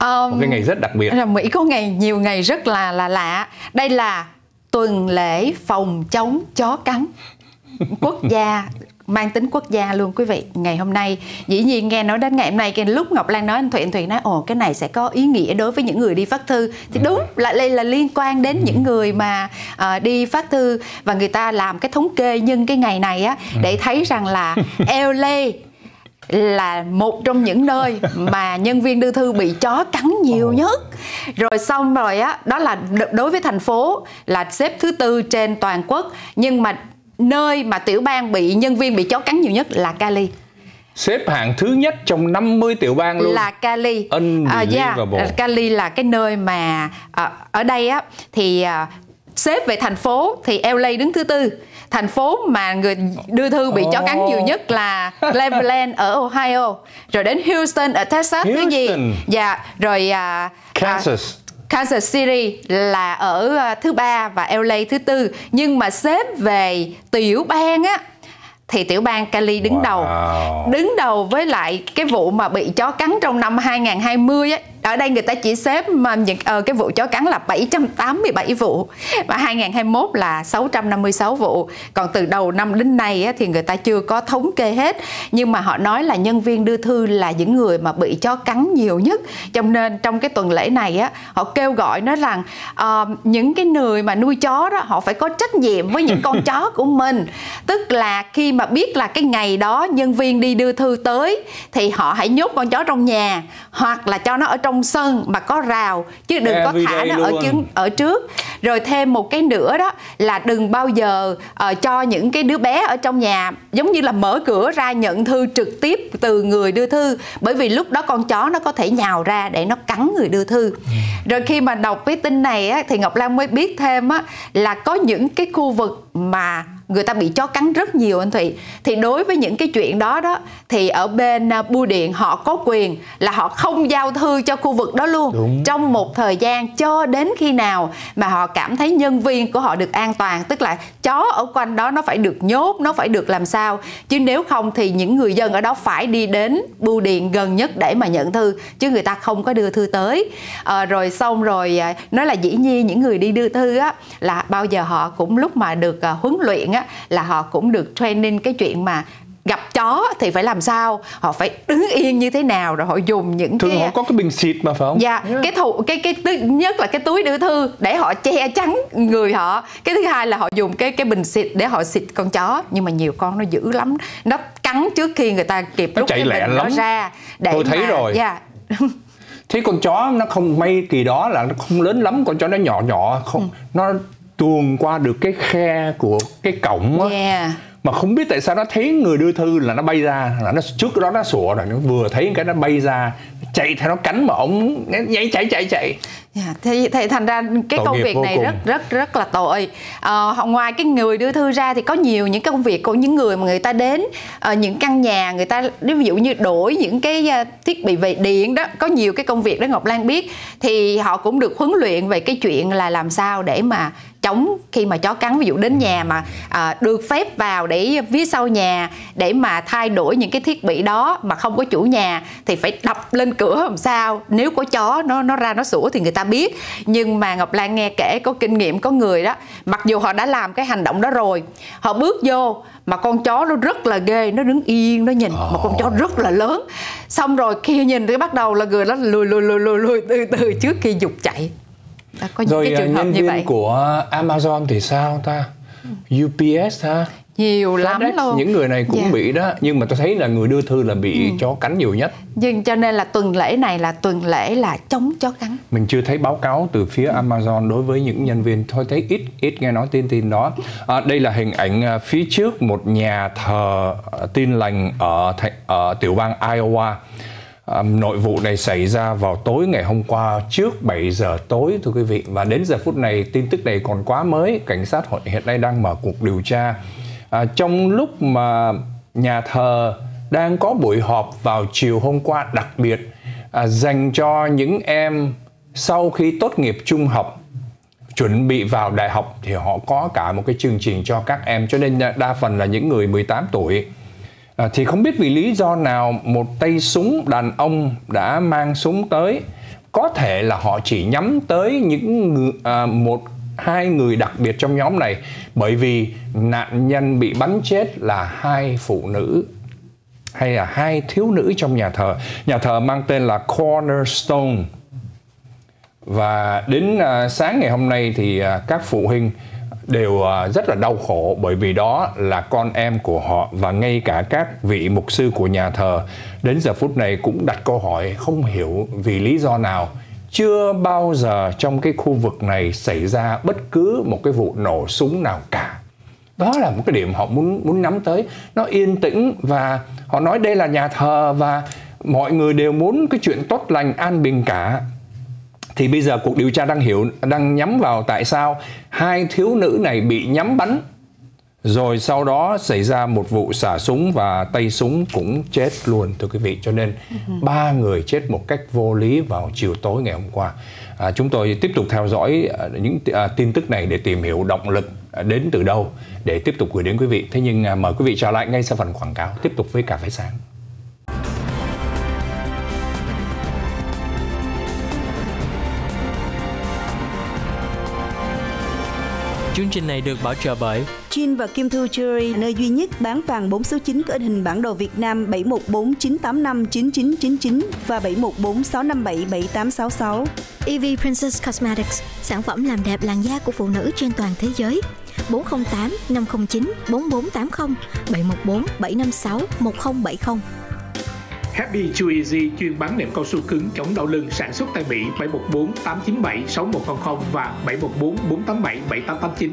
Um, một cái ngày rất đặc biệt. Là Mỹ có ngày nhiều ngày rất là là lạ. Đây là tuần lễ phòng chống chó cắn quốc gia. Mang tính quốc gia luôn quý vị. Ngày hôm nay, dĩ nhiên nghe nói đến ngày hôm nay, cái lúc Ngọc Lan nói anh Thụy, anh Thụy nói ồ cái này sẽ có ý nghĩa đối với những người đi phát thư. Thì đúng là đây là liên quan đến những người mà uh, đi phát thư. Và người ta làm cái thống kê nhân cái ngày này á, để thấy rằng là L A là một trong những nơi mà nhân viên đưa thư bị chó cắn nhiều nhất. Rồi xong rồi á, đó là đối với thành phố là xếp thứ tư trên toàn quốc. Nhưng mà nơi mà tiểu bang bị nhân viên bị chó cắn nhiều nhất là Cali. Xếp hạng thứ nhất trong năm mươi tiểu bang luôn là Cali. uh, yeah. Cali là cái nơi mà uh, ở đây á, thì uh, xếp về thành phố thì L A đứng thứ tư. Thành phố mà người đưa thư bị oh. chó cắn nhiều nhất là Cleveland ở Ohio. Rồi đến Houston ở Texas. Houston. Cái gì? Dạ yeah. Rồi uh, Kansas uh, Kansas City là ở thứ ba và L A thứ tư. Nhưng mà xếp về tiểu bang á thì tiểu bang Cali đứng wow. đầu. Đứng đầu với lại cái vụ mà bị chó cắn trong năm hai không hai không á. Ở đây người ta chỉ xếp mà những uh, cái vụ chó cắn là bảy trăm tám mươi bảy vụ. Và hai không hai mốt là sáu trăm năm mươi sáu vụ. Còn từ đầu năm đến nay á, thì người ta chưa có thống kê hết. Nhưng mà họ nói là nhân viên đưa thư là những người mà bị chó cắn nhiều nhất. Cho nên trong cái tuần lễ này á, họ kêu gọi nói rằng uh, những cái người mà nuôi chó đó, họ phải có trách nhiệm với những con chó của mình. Tức là khi mà biết là cái ngày đó nhân viên đi đưa thư tới thì họ hãy nhốt con chó trong nhà, hoặc là cho nó ở trong trong sân mà có rào, chứ đừng Every có thả nó ở trước, ở trước. Rồi thêm một cái nữa đó là đừng bao giờ uh, cho những cái đứa bé ở trong nhà giống như là mở cửa ra nhận thư trực tiếp từ người đưa thư, bởi vì lúc đó con chó nó có thể nhào ra để nó cắn người đưa thư. Rồi khi mà đọc cái tin này á, thì Ngọc Lan mới biết thêm á, là có những cái khu vực mà người ta bị chó cắn rất nhiều anh Thụy. Thì đối với những cái chuyện đó đó thì ở bên bưu điện họ có quyền là họ không giao thư cho khu vực đó luôn. Đúng. Trong một thời gian cho đến khi nào mà họ cảm thấy nhân viên của họ được an toàn. Tức là chó ở quanh đó nó phải được nhốt, nó phải được làm sao. Chứ nếu không thì những người dân ở đó phải đi đến bưu điện gần nhất để mà nhận thư, chứ người ta không có đưa thư tới. à, Rồi xong rồi nói là dĩ nhiên những người đi đưa thư á, là bao giờ họ cũng lúc mà được à, huấn luyện á, là họ cũng được training cái chuyện mà gặp chó thì phải làm sao, họ phải đứng yên như thế nào, rồi họ dùng những thường cái... họ có cái bình xịt mà phải không? Dạ, yeah. cái thủ cái cái thứ nhất là cái túi đưa thư để họ che chắn người họ. Cái thứ hai là họ dùng cái cái bình xịt để họ xịt con chó, nhưng mà nhiều con nó dữ lắm, nó cắn trước khi người ta kịp nó lúc chạy lẹ lắm. Nó ra để tôi thấy mà... rồi. Dạ. Yeah. Thế con chó nó không may kỳ đó là nó không lớn lắm, con chó nó nhỏ nhỏ không, ừ. nó tuồn qua được cái khe của cái cổng á, yeah. mà không biết tại sao nó thấy người đưa thư là nó bay ra, là nó trước đó nó sủa rồi, nó vừa thấy cái nó bay ra chạy theo nó cắn mà ổng nhảy chạy chạy chạy. Yeah, thì, thì thành ra cái tội công việc này cùng. rất rất rất là tội. À, ngoài cái người đưa thư ra thì có nhiều những công việc của những người mà người ta đến uh, những căn nhà, người ta ví dụ như đổi những cái uh, thiết bị về điện đó, có nhiều cái công việc đó Ngọc Lan biết, thì họ cũng được huấn luyện về cái chuyện là làm sao để mà chống khi mà chó cắn. Ví dụ đến nhà mà à, được phép vào để phía sau nhà để mà thay đổi những cái thiết bị đó mà không có chủ nhà thì phải đập lên cửa làm sao, nếu có chó nó nó ra nó sủa thì người ta biết. Nhưng mà Ngọc Lan nghe kể có kinh nghiệm, có người đó mặc dù họ đã làm cái hành động đó rồi, họ bước vô mà con chó nó rất là ghê, nó đứng yên nó nhìn, mà con chó rất là lớn, xong rồi khi nhìn thì bắt đầu là người nó lùi lùi lùi lùi lùi từ từ trước khi giục chạy. À, có những rồi cái trường hợp nhân viên như vậy. Của Amazon thì sao ta? U P S ha? Nhiều lắm luôn. Những người này cũng yeah. bị đó. Nhưng mà tôi thấy là người đưa thư là bị ừ. chó cắn nhiều nhất. Nhưng cho nên là tuần lễ này là tuần lễ là chống chó cắn. Mình chưa thấy báo cáo từ phía Amazon đối với những nhân viên. Thôi thấy ít ít nghe nói tin tin đó. À, đây là hình ảnh phía trước một nhà thờ Tin Lành ở, ở tiểu bang Iowa. À, nội vụ này xảy ra vào tối ngày hôm qua trước bảy giờ tối thưa quý vị, và đến giờ phút này tin tức này còn quá mới. Cảnh sát hiện nay đang mở cuộc điều tra. À, trong lúc mà nhà thờ đang có buổi họp vào chiều hôm qua đặc biệt à, dành cho những em sau khi tốt nghiệp trung học chuẩn bị vào đại học, thì họ có cả một cái chương trình cho các em, cho nên đa phần là những người mười tám tuổi. À, thì không biết vì lý do nào một tay súng đàn ông đã mang súng tới. Có thể là họ chỉ nhắm tới những người, à, một hai người đặc biệt trong nhóm này, bởi vì nạn nhân bị bắn chết là hai phụ nữ hay là hai thiếu nữ trong nhà thờ. Nhà thờ mang tên là Cornerstone. Và đến à, sáng ngày hôm nay thì à, các phụ huynh đều à, rất là đau khổ, bởi vì đó là con em của họ. Và ngay cả các vị mục sư của nhà thờ đến giờ phút này cũng đặt câu hỏi không hiểu vì lý do nào chưa bao giờ trong cái khu vực này xảy ra bất cứ một cái vụ nổ súng nào cả. Đó là một cái điểm họ muốn muốn nhắm tới. Nó yên tĩnh và họ nói đây là nhà thờ và mọi người đều muốn cái chuyện tốt lành an bình cả. Thì bây giờ cuộc điều tra đang hiểu đang nhắm vào tại sao hai thiếu nữ này bị nhắm bắn, rồi sau đó xảy ra một vụ xả súng và tay súng cũng chết luôn, thưa quý vị. Cho nên ba người chết một cách vô lý vào chiều tối ngày hôm qua. À, chúng tôi tiếp tục theo dõi những tin tức này để tìm hiểu động lực đến từ đâu để tiếp tục gửi đến quý vị. Thế nhưng à, mời quý vị trở lại ngay sau phần quảng cáo, tiếp tục với Cà Phê Sáng. Chương trình này được bảo trợ bởi Jin và Kim Thu Jewelry, nơi duy nhất bán vàng bốn số chín có hình bản đồ Việt Nam bảy một bốn chín tám năm chín chín chín chín và bảy một bốn sáu năm bảy bảy tám sáu sáu. e vê Princess Cosmetics, sản phẩm làm đẹp làn da của phụ nữ trên toàn thế giới. bốn không tám năm không chín bốn bốn tám không, bảy một bốn bảy năm sáu một không bảy không. Happy Chew Easy chuyên bán nệm cao su cứng chống đau lưng, sản xuất tại Mỹ, bảy một bốn tám chín bảy sáu một không không và bảy một bốn bốn tám bảy bảy tám tám chín.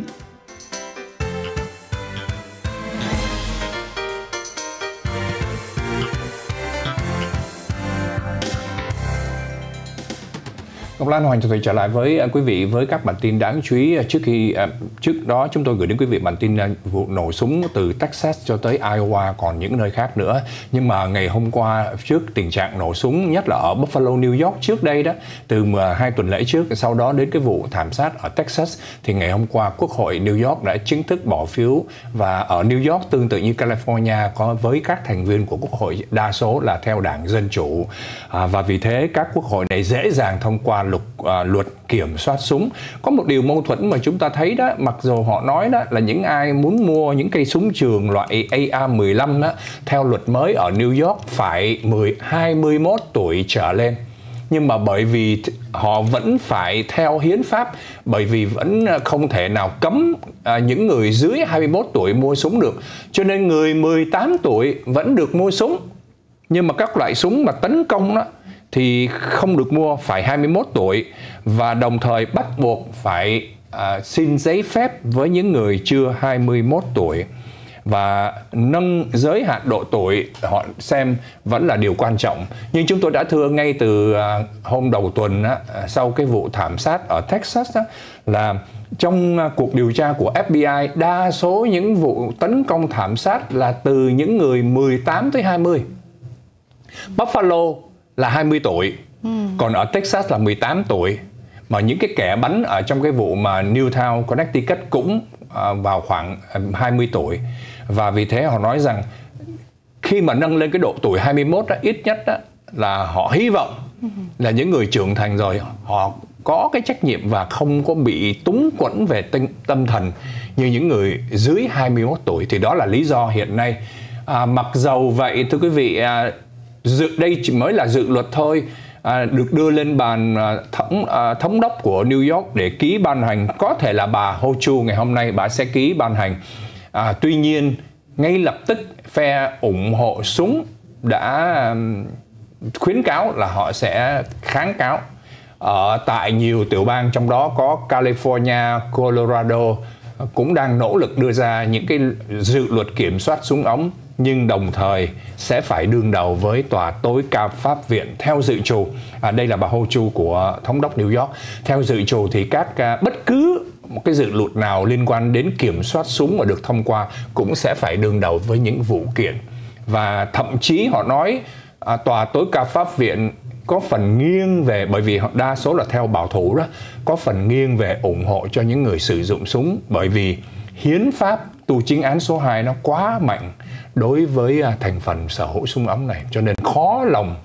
Ngọc Lan, Hoàng Trọng Thụy trở lại với quý vị với các bản tin đáng chú ý. Trước khi trước đó chúng tôi gửi đến quý vị bản tin vụ nổ súng từ Texas cho tới Iowa, còn những nơi khác nữa. Nhưng mà ngày hôm qua, trước tình trạng nổ súng nhất là ở Buffalo, New York trước đây đó, từ hai tuần lễ trước, sau đó đến cái vụ thảm sát ở Texas, thì ngày hôm qua Quốc hội New York đã chính thức bỏ phiếu. Và ở New York tương tự như California, có với các thành viên của Quốc hội đa số là theo đảng Dân Chủ, à, và vì thế các quốc hội này dễ dàng thông qua luật, à, luật kiểm soát súng. Có một điều mâu thuẫn mà chúng ta thấy đó, mặc dù họ nói đó là những ai muốn mua những cây súng trường loại A R mười lăm đó, theo luật mới ở New York phải mười hai mươi mốt tuổi trở lên. Nhưng mà bởi vì họ vẫn phải theo hiến pháp, bởi vì vẫn không thể nào cấm à, những người dưới hai mươi mốt tuổi mua súng được. Cho nên người mười tám tuổi vẫn được mua súng. Nhưng mà các loại súng mà tấn công đó thì không được mua, phải hai mươi mốt tuổi, và đồng thời bắt buộc phải à, xin giấy phép với những người chưa hai mươi mốt tuổi, và nâng giới hạn độ tuổi họ xem vẫn là điều quan trọng. Nhưng chúng tôi đã thưa ngay từ à, hôm đầu tuần á, sau cái vụ thảm sát ở Texas á, là trong à, cuộc điều tra của F B I, đa số những vụ tấn công thảm sát là từ những người mười tám tới hai mươi. Buffalo là hai mươi tuổi, ừ. còn ở Texas là mười tám tuổi. Mà những cái kẻ bắn ở trong cái vụ mà Newtown, Connecticut cũng vào khoảng hai mươi tuổi. Và vì thế họ nói rằng khi mà nâng lên cái độ tuổi hai mươi mốt đó, ít nhất đó là họ hy vọng là những người trưởng thành rồi họ có cái trách nhiệm và không có bị túng quẫn về tâm thần như những người dưới hai mươi mốt tuổi. Thì đó là lý do hiện nay. à, Mặc dầu vậy, thưa quý vị, à, Dự, đây chỉ mới là dự luật thôi, à, được đưa lên bàn à, thống, à, thống đốc của New York để ký ban hành. Có thể là bà Hochul ngày hôm nay bà sẽ ký ban hành. à, Tuy nhiên ngay lập tức phe ủng hộ súng đã à, khuyến cáo là họ sẽ kháng cáo ở tại nhiều tiểu bang, trong đó có California, Colorado cũng đang nỗ lực đưa ra những cái dự luật kiểm soát súng ống, nhưng đồng thời sẽ phải đương đầu với tòa tối cao pháp viện theo dự trù. À, đây là bà Hochul của thống đốc New York. Theo dự trù thì các à, bất cứ một cái dự luật nào liên quan đến kiểm soát súng mà được thông qua cũng sẽ phải đương đầu với những vụ kiện. Và thậm chí họ nói à, tòa tối cao Pháp viện có phần nghiêng về, bởi vì họ đa số là theo bảo thủ đó, có phần nghiêng về ủng hộ cho những người sử dụng súng, bởi vì hiến pháp tù chính án số hai nó quá mạnh đối với thành phần sở hữu súng ống này, cho nên khó lòng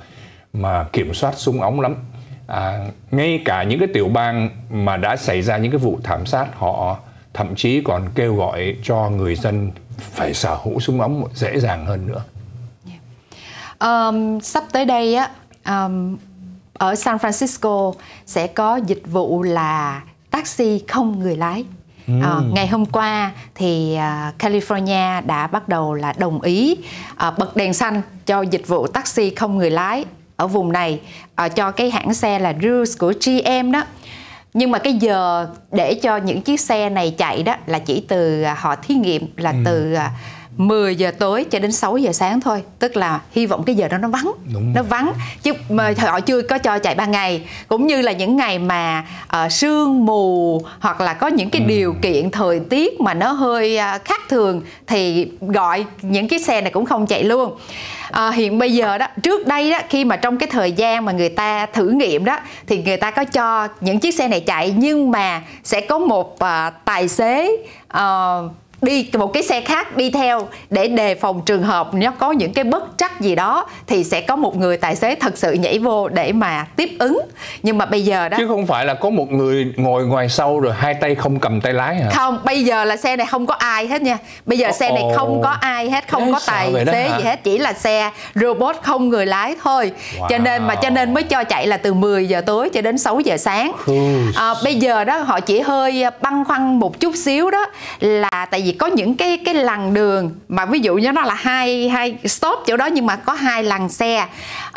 mà kiểm soát súng ống lắm. À, ngay cả những cái tiểu bang mà đã xảy ra những cái vụ thảm sát, họ thậm chí còn kêu gọi cho người dân phải sở hữu súng ống dễ dàng hơn nữa. Um, sắp tới đây á, um, ở San Francisco sẽ có dịch vụ là taxi không người lái. Mm. À, ngày hôm qua thì uh, California đã bắt đầu là đồng ý uh, bật đèn xanh cho dịch vụ taxi không người lái ở vùng này, uh, cho cái hãng xe là Rules của G M đó. Nhưng mà cái giờ để cho những chiếc xe này chạy đó là chỉ từ uh, họ thí nghiệm là mm. từ uh, mười giờ tối cho đến sáu giờ sáng thôi. Tức là hy vọng cái giờ đó nó vắng. Đúng Nó rồi. vắng Chứ mà họ chưa có cho chạy ban ngày, cũng như là những ngày mà uh, sương mù hoặc là có những cái ừ. điều kiện thời tiết mà nó hơi uh, khác thường thì gọi những cái xe này cũng không chạy luôn. À, hiện bây giờ đó, trước đây đó, khi mà trong cái thời gian mà người ta thử nghiệm đó thì người ta có cho những chiếc xe này chạy, nhưng mà sẽ có một uh, tài xế uh, đi một cái xe khác đi theo để đề phòng trường hợp nó có những cái bất trắc gì đó thì sẽ có một người tài xế thật sự nhảy vô để mà tiếp ứng. Nhưng mà bây giờ đó, chứ không phải là có một người ngồi ngoài sau rồi hai tay không cầm tay lái hả? Không, bây giờ là xe này không có ai hết nha. Bây giờ oh, xe này không có ai hết, không có tài xế gì hết, chỉ là xe robot không người lái thôi. Wow. Cho nên mà cho nên mới cho chạy là từ mười giờ tối cho đến sáu giờ sáng. À, bây giờ đó họ chỉ hơi băn khoăn một chút xíu đó là tại vì có những cái cái lằn đường mà ví dụ như nó là hai hai stop chỗ đó, nhưng mà có hai lằn xe,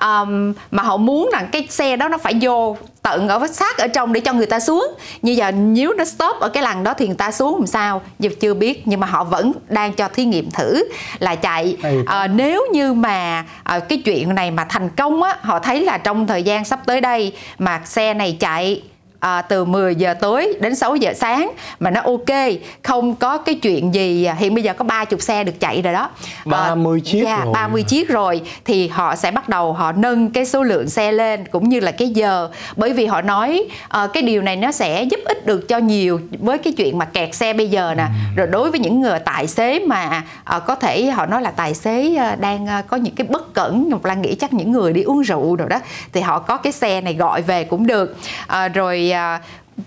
um, mà họ muốn rằng cái xe đó nó phải vô tận ở sát ở trong để cho người ta xuống. Như giờ nếu nó stop ở cái lằn đó thì người ta xuống làm sao giờ chưa biết, nhưng mà họ vẫn đang cho thí nghiệm thử là chạy. À, nếu như mà à, cái chuyện này mà thành công á, họ thấy là trong thời gian sắp tới đây mà xe này chạy À, từ mười giờ tối đến sáu giờ sáng mà nó ok, không có cái chuyện gì. Hiện bây giờ có ba mươi xe được chạy rồi đó, ba mươi à, chiếc, yeah, rồi. ba mươi chiếc rồi thì họ sẽ bắt đầu họ nâng cái số lượng xe lên cũng như là cái giờ, bởi vì họ nói à, cái điều này nó sẽ giúp ích được cho nhiều với cái chuyện mà kẹt xe bây giờ nè. uhm. Rồi đối với những người tài xế mà à, có thể họ nói là tài xế à, đang à, có những cái bất cẩn, Ngọc Lan nghĩ chắc những người đi uống rượu rồi đó thì họ có cái xe này gọi về cũng được. à, rồi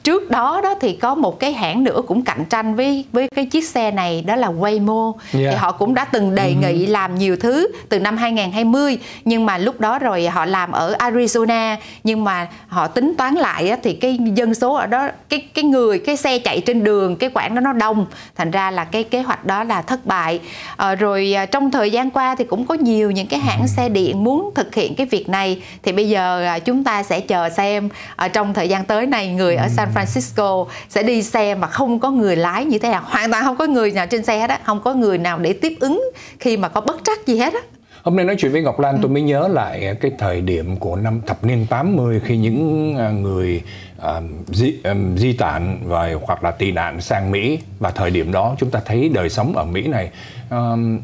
Trước đó đó thì có một cái hãng nữa cũng cạnh tranh với với cái chiếc xe này, đó là Waymo. Yeah. Thì họ cũng đã từng đề nghị làm nhiều thứ từ năm hai không hai không, nhưng mà lúc đó rồi họ làm ở Arizona, nhưng mà họ tính toán lại thì cái dân số ở đó, cái cái người cái xe chạy trên đường cái quãng đó nó đông, thành ra là cái kế hoạch đó là thất bại. À, rồi trong thời gian qua thì cũng có nhiều những cái hãng xe điện muốn thực hiện cái việc này, thì bây giờ chúng ta sẽ chờ xem ở trong thời gian tới này người ở San Francisco sẽ đi xe mà không có người lái như thế nào, hoàn toàn không có người nào trên xe hết á, không có người nào để tiếp ứng khi mà có bất trắc gì hết á. Hôm nay nói chuyện với Ngọc Lan, ừ. tôi mới nhớ lại cái thời điểm của năm thập niên tám mươi, khi những người uh, di, um, di tản và hoặc là tị nạn sang Mỹ, và thời điểm đó chúng ta thấy đời sống ở Mỹ này um,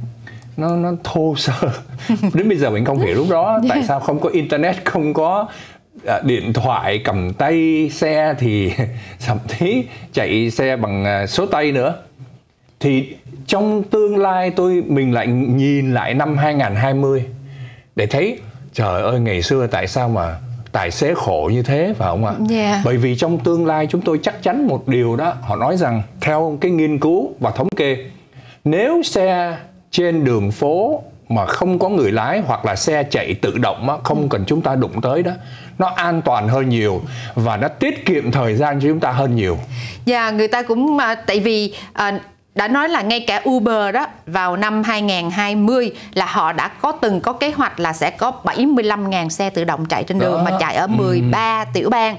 nó nó thô sơ. Đến bây giờ mình không hiểu lúc đó tại sao không có internet, không có À, điện thoại cầm tay, xe thì thậm chí chạy xe bằng số tay nữa. Thì trong tương lai tôi mình lại nhìn lại năm hai không hai không để thấy trời ơi ngày xưa tại sao mà tài xế khổ như thế, phải không ạ? Yeah. Bởi vì trong tương lai chúng tôi chắc chắn một điều đó, họ nói rằng theo cái nghiên cứu và thống kê, nếu xe trên đường phố mà không có người lái hoặc là xe chạy tự động á, không cần chúng ta đụng tới đó, nó an toàn hơn nhiều và nó tiết kiệm thời gian cho chúng ta hơn nhiều. Dạ, yeah, người ta cũng tại vì uh... đã nói là ngay cả Uber đó vào năm hai không hai không là họ đã có từng có kế hoạch là sẽ có bảy mươi lăm nghìn xe tự động chạy trên đường đó, mà chạy ở mười ba ừ. tiểu bang.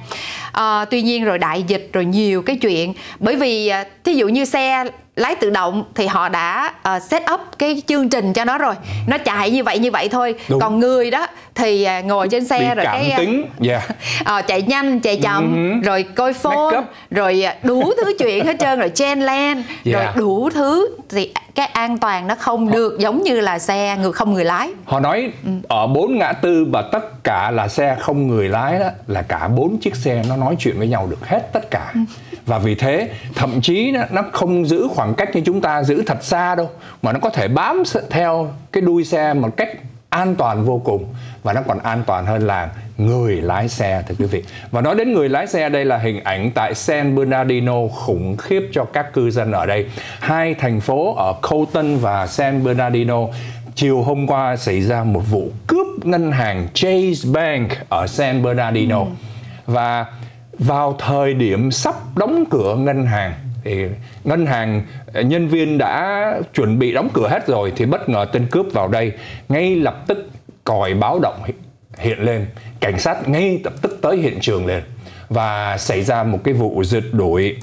À, tuy nhiên rồi đại dịch rồi nhiều cái chuyện, bởi vì thí dụ như xe lái tự động thì họ đã uh, set up cái chương trình cho nó rồi, nó chạy như vậy như vậy thôi. Đúng. Còn người đó thì uh, ngồi trên xe bị rồi cảm cái tính. Yeah. uh, chạy nhanh chạy chậm, ừ. rồi coi phone, rồi đủ thứ chuyện hết trơn, rồi Chainland, yeah. rồi đủ thứ. Thì cái an toàn nó không họ... được giống như là xe người không người lái. Họ nói ừ. ở bốn ngã tư và tất cả là xe không người lái đó, là cả bốn chiếc xe nó nói chuyện với nhau được hết tất cả. Ừ. Và vì thế thậm chí nó, nó không giữ khoảng cách như chúng ta giữ thật xa đâu, mà nó có thể bám theo cái đuôi xe một cách an toàn vô cùng, và nó còn an toàn hơn là người lái xe, thưa quý vị. Và nói đến người lái xe, đây là hình ảnh tại San Bernardino khủng khiếp cho các cư dân ở đây. Hai thành phố ở Colton và San Bernardino chiều hôm qua xảy ra một vụ cướp ngân hàng Chase Bank ở San Bernardino. Ừ. Và vào thời điểm sắp đóng cửa ngân hàng, thì ngân hàng nhân viên đã chuẩn bị đóng cửa hết rồi, thì bất ngờ tên cướp vào đây, ngay lập tức còi báo động hiện lên, cảnh sát ngay lập tức tới hiện trường liền, và xảy ra một cái vụ rượt đuổi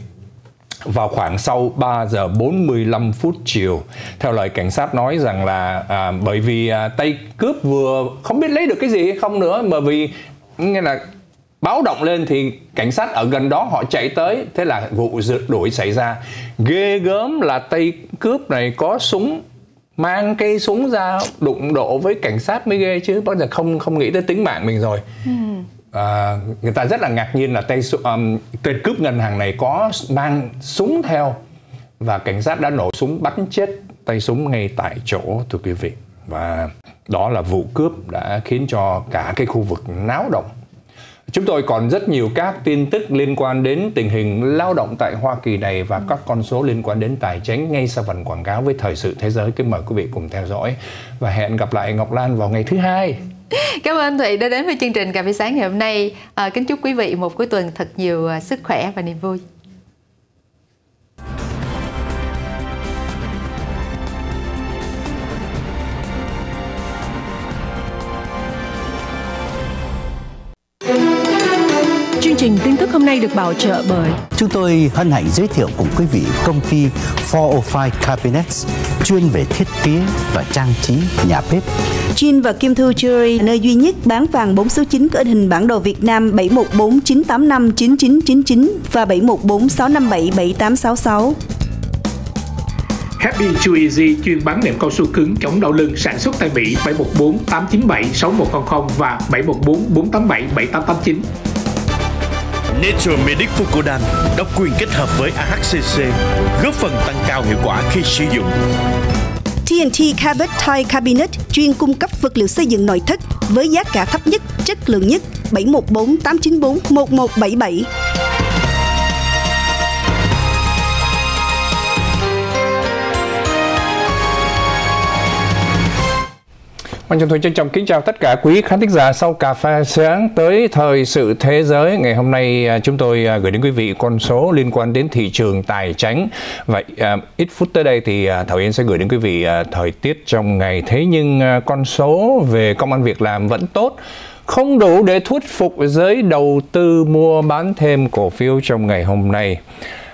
vào khoảng sau ba giờ bốn mươi lăm phút chiều. Theo lời cảnh sát nói rằng là à, bởi vì à, tay cướp vừa không biết lấy được cái gì hay không nữa, mà vì nghe là báo động lên thì cảnh sát ở gần đó họ chạy tới, thế là vụ rượt đuổi xảy ra. Ghê gớm là tay cướp này có súng, mang cây súng ra đụng độ với cảnh sát mới ghê chứ, bao giờ không không nghĩ tới tính mạng mình rồi. Ừ. À, người ta rất là ngạc nhiên là tay um, tên cướp ngân hàng này có mang súng theo, và cảnh sát đã nổ súng bắn chết tay súng ngay tại chỗ, thưa quý vị. Và đó là vụ cướp đã khiến cho cả cái khu vực náo động. Chúng tôi còn rất nhiều các tin tức liên quan đến tình hình lao động tại Hoa Kỳ này và các con số liên quan đến tài chính ngay sau phần quảng cáo với Thời sự Thế giới. Kính mời quý vị cùng theo dõi và hẹn gặp lại Ngọc Lan vào ngày thứ hai. Cảm ơn Thụy đã đến với chương trình Cà Phê Sáng ngày hôm nay. À, kính chúc quý vị một cuối tuần thật nhiều sức khỏe và niềm vui. Chương trình tin tức hôm nay được bảo trợ bởi chúng tôi hân hạnh giới thiệu cùng quý vị công ty bốn không năm Cabinets, chuyên về thiết kế và trang trí nhà bếp. Jin và Kim Thu Jewelry, nơi duy nhất bán vàng bốn số chín có hình bản đồ Việt Nam bảy một bốn chín tám năm chín chín chín chín và bảy một bốn sáu năm bảy bảy tám sáu sáu. Happy Chew Easy, chuyên bán nệm cao su cứng chống đau lưng, sản xuất tại Mỹ bảy một bốn tám chín bảy sáu một không không và bảy một bốn bốn tám bảy bảy tám tám chín. Nature Medic Fucodan độc quyền kết hợp với a hát xê xê, góp phần tăng cao hiệu quả khi sử dụng. tê en tê Carpet Tile Cabinet chuyên cung cấp vật liệu xây dựng nội thất với giá cả thấp nhất, chất lượng nhất, bảy một bốn tám chín bốn một một bảy bảy. Hoàng Trọng Thụy trân trọng kính chào tất cả quý khán thính giả sau Cà Phê Sáng tới Thời sự Thế giới. Ngày hôm nay chúng tôi gửi đến quý vị con số liên quan đến thị trường tài chánh. Và ít phút tới đây thì Thảo Yên sẽ gửi đến quý vị thời tiết trong ngày. Thế nhưng con số về công ăn việc làm vẫn tốt, không đủ để thuyết phục giới đầu tư mua bán thêm cổ phiếu trong ngày hôm nay.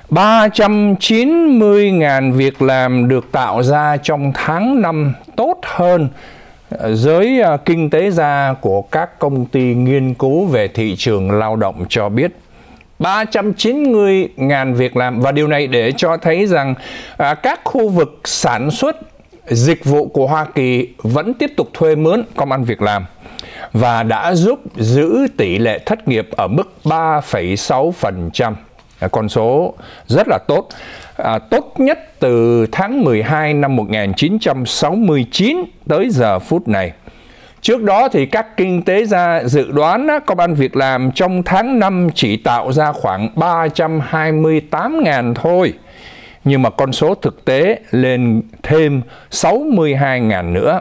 ba trăm chín mươi nghìn việc làm được tạo ra trong tháng năm, tốt hơn giới kinh tế gia của các công ty nghiên cứu về thị trường lao động cho biết. Ba trăm chín mươi nghìn việc làm, và điều này để cho thấy rằng à, các khu vực sản xuất dịch vụ của Hoa Kỳ vẫn tiếp tục thuê mướn công ăn việc làm và đã giúp giữ tỷ lệ thất nghiệp ở mức ba phẩy sáu phần trăm, à, con số rất là tốt, à, tốt nhất từ tháng mười hai năm một nghìn chín trăm sáu mươi chín tới giờ phút này. Trước đó thì các kinh tế gia dự đoán công ăn việc làm trong tháng năm chỉ tạo ra khoảng ba trăm hai mươi tám nghìn thôi, nhưng mà con số thực tế lên thêm sáu mươi hai nghìn nữa.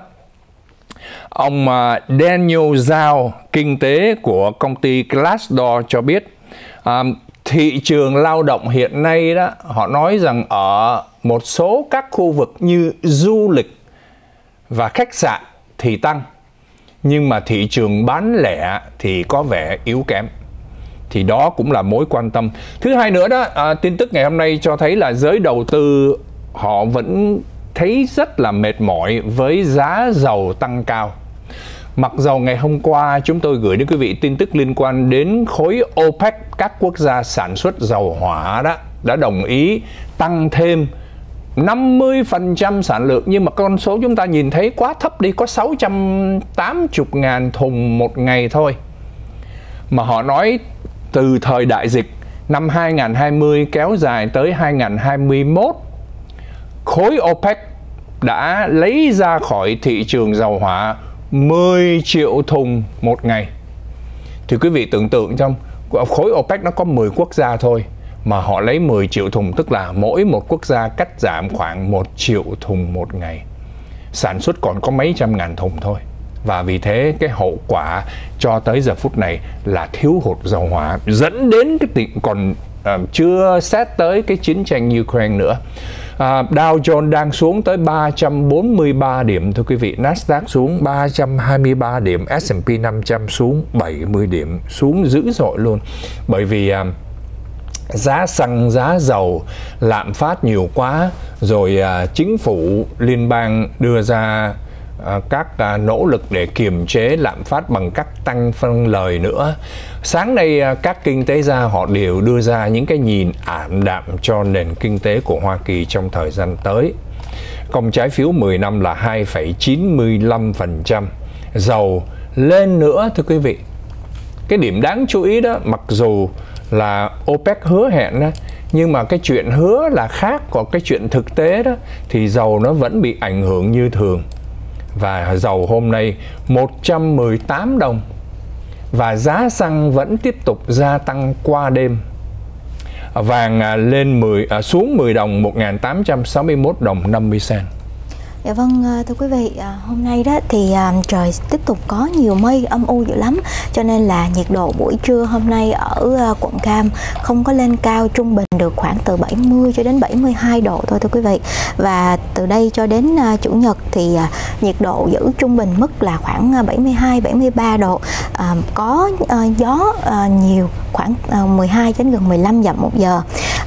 Ông Daniel Zhao, kinh tế của công ty Glassdoor cho biết, à, thị trường lao động hiện nay đó, họ nói rằng ở một số các khu vực như du lịch và khách sạn thì tăng, nhưng mà thị trường bán lẻ thì có vẻ yếu kém. Thì đó cũng là mối quan tâm. Thứ hai nữa đó, à, tin tức ngày hôm nay cho thấy là giới đầu tư họ vẫn thấy rất là mệt mỏi với giá dầu tăng cao. Mặc dầu ngày hôm qua chúng tôi gửi đến quý vị tin tức liên quan đến khối OPEC, các quốc gia sản xuất dầu hỏa đó, đã đồng ý tăng thêm năm mươi phần trăm sản lượng, nhưng mà con số chúng ta nhìn thấy quá thấp đi, có sáu trăm tám mươi ngàn thùng một ngày thôi. Mà họ nói từ thời đại dịch năm hai nghìn không trăm hai mươi kéo dài tới hai nghìn không trăm hai mươi mốt, khối OPEC đã lấy ra khỏi thị trường dầu hỏa mười triệu thùng một ngày. Thì quý vị tưởng tượng, trong khối OPEC nó có mười quốc gia thôi, mà họ lấy mười triệu thùng, tức là mỗi một quốc gia cắt giảm khoảng một triệu thùng một ngày. Sản xuất còn có mấy trăm ngàn thùng thôi. Và vì thế cái hậu quả cho tới giờ phút này là thiếu hụt dầu hỏa, dẫn đến cái tình còn uh, chưa xét tới cái chiến tranh Ukraine nữa. Uh, Dow Jones đang xuống tới ba trăm bốn mươi ba điểm, thưa quý vị. Nasdaq xuống ba trăm hai mươi ba điểm, S and P năm trăm xuống bảy mươi điểm, xuống dữ dội luôn. Bởi vì uh, giá xăng, giá dầu, lạm phát nhiều quá, rồi uh, chính phủ liên bang đưa ra uh, các uh, nỗ lực để kiềm chế lạm phát bằng cách tăng phân lời nữa. Sáng nay uh, các kinh tế gia họ đều đưa ra những cái nhìn ảm đạm cho nền kinh tế của Hoa Kỳ trong thời gian tới. Công trái phiếu mười năm là hai phẩy chín mươi lăm phần trăm, dầu lên nữa thưa quý vị. Cái điểm đáng chú ý đó, mặc dù là OPEC hứa hẹn đó, nhưng mà cái chuyện hứa là khác, còn cái chuyện thực tế đó thì dầu nó vẫn bị ảnh hưởng như thường. Và dầu hôm nay một trăm mười tám đồng, và giá xăng vẫn tiếp tục gia tăng qua đêm. Vàng lên mười, xuống mười đồng, một nghìn tám trăm sáu mươi mốt đồng năm mươi sen. Dạ vâng, thưa quý vị, hôm nay đó thì trời tiếp tục có nhiều mây, âm u dữ lắm, cho nên là nhiệt độ buổi trưa hôm nay ở quận Cam không có lên cao, trung bình được khoảng từ bảy mươi cho đến bảy mươi hai độ thôi thưa quý vị. Và từ đây cho đến chủ nhật thì nhiệt độ giữ trung bình mức là khoảng bảy mươi hai bảy mươi ba độ, có gió nhiều khoảng mười hai đến gần mười lăm dặm một giờ.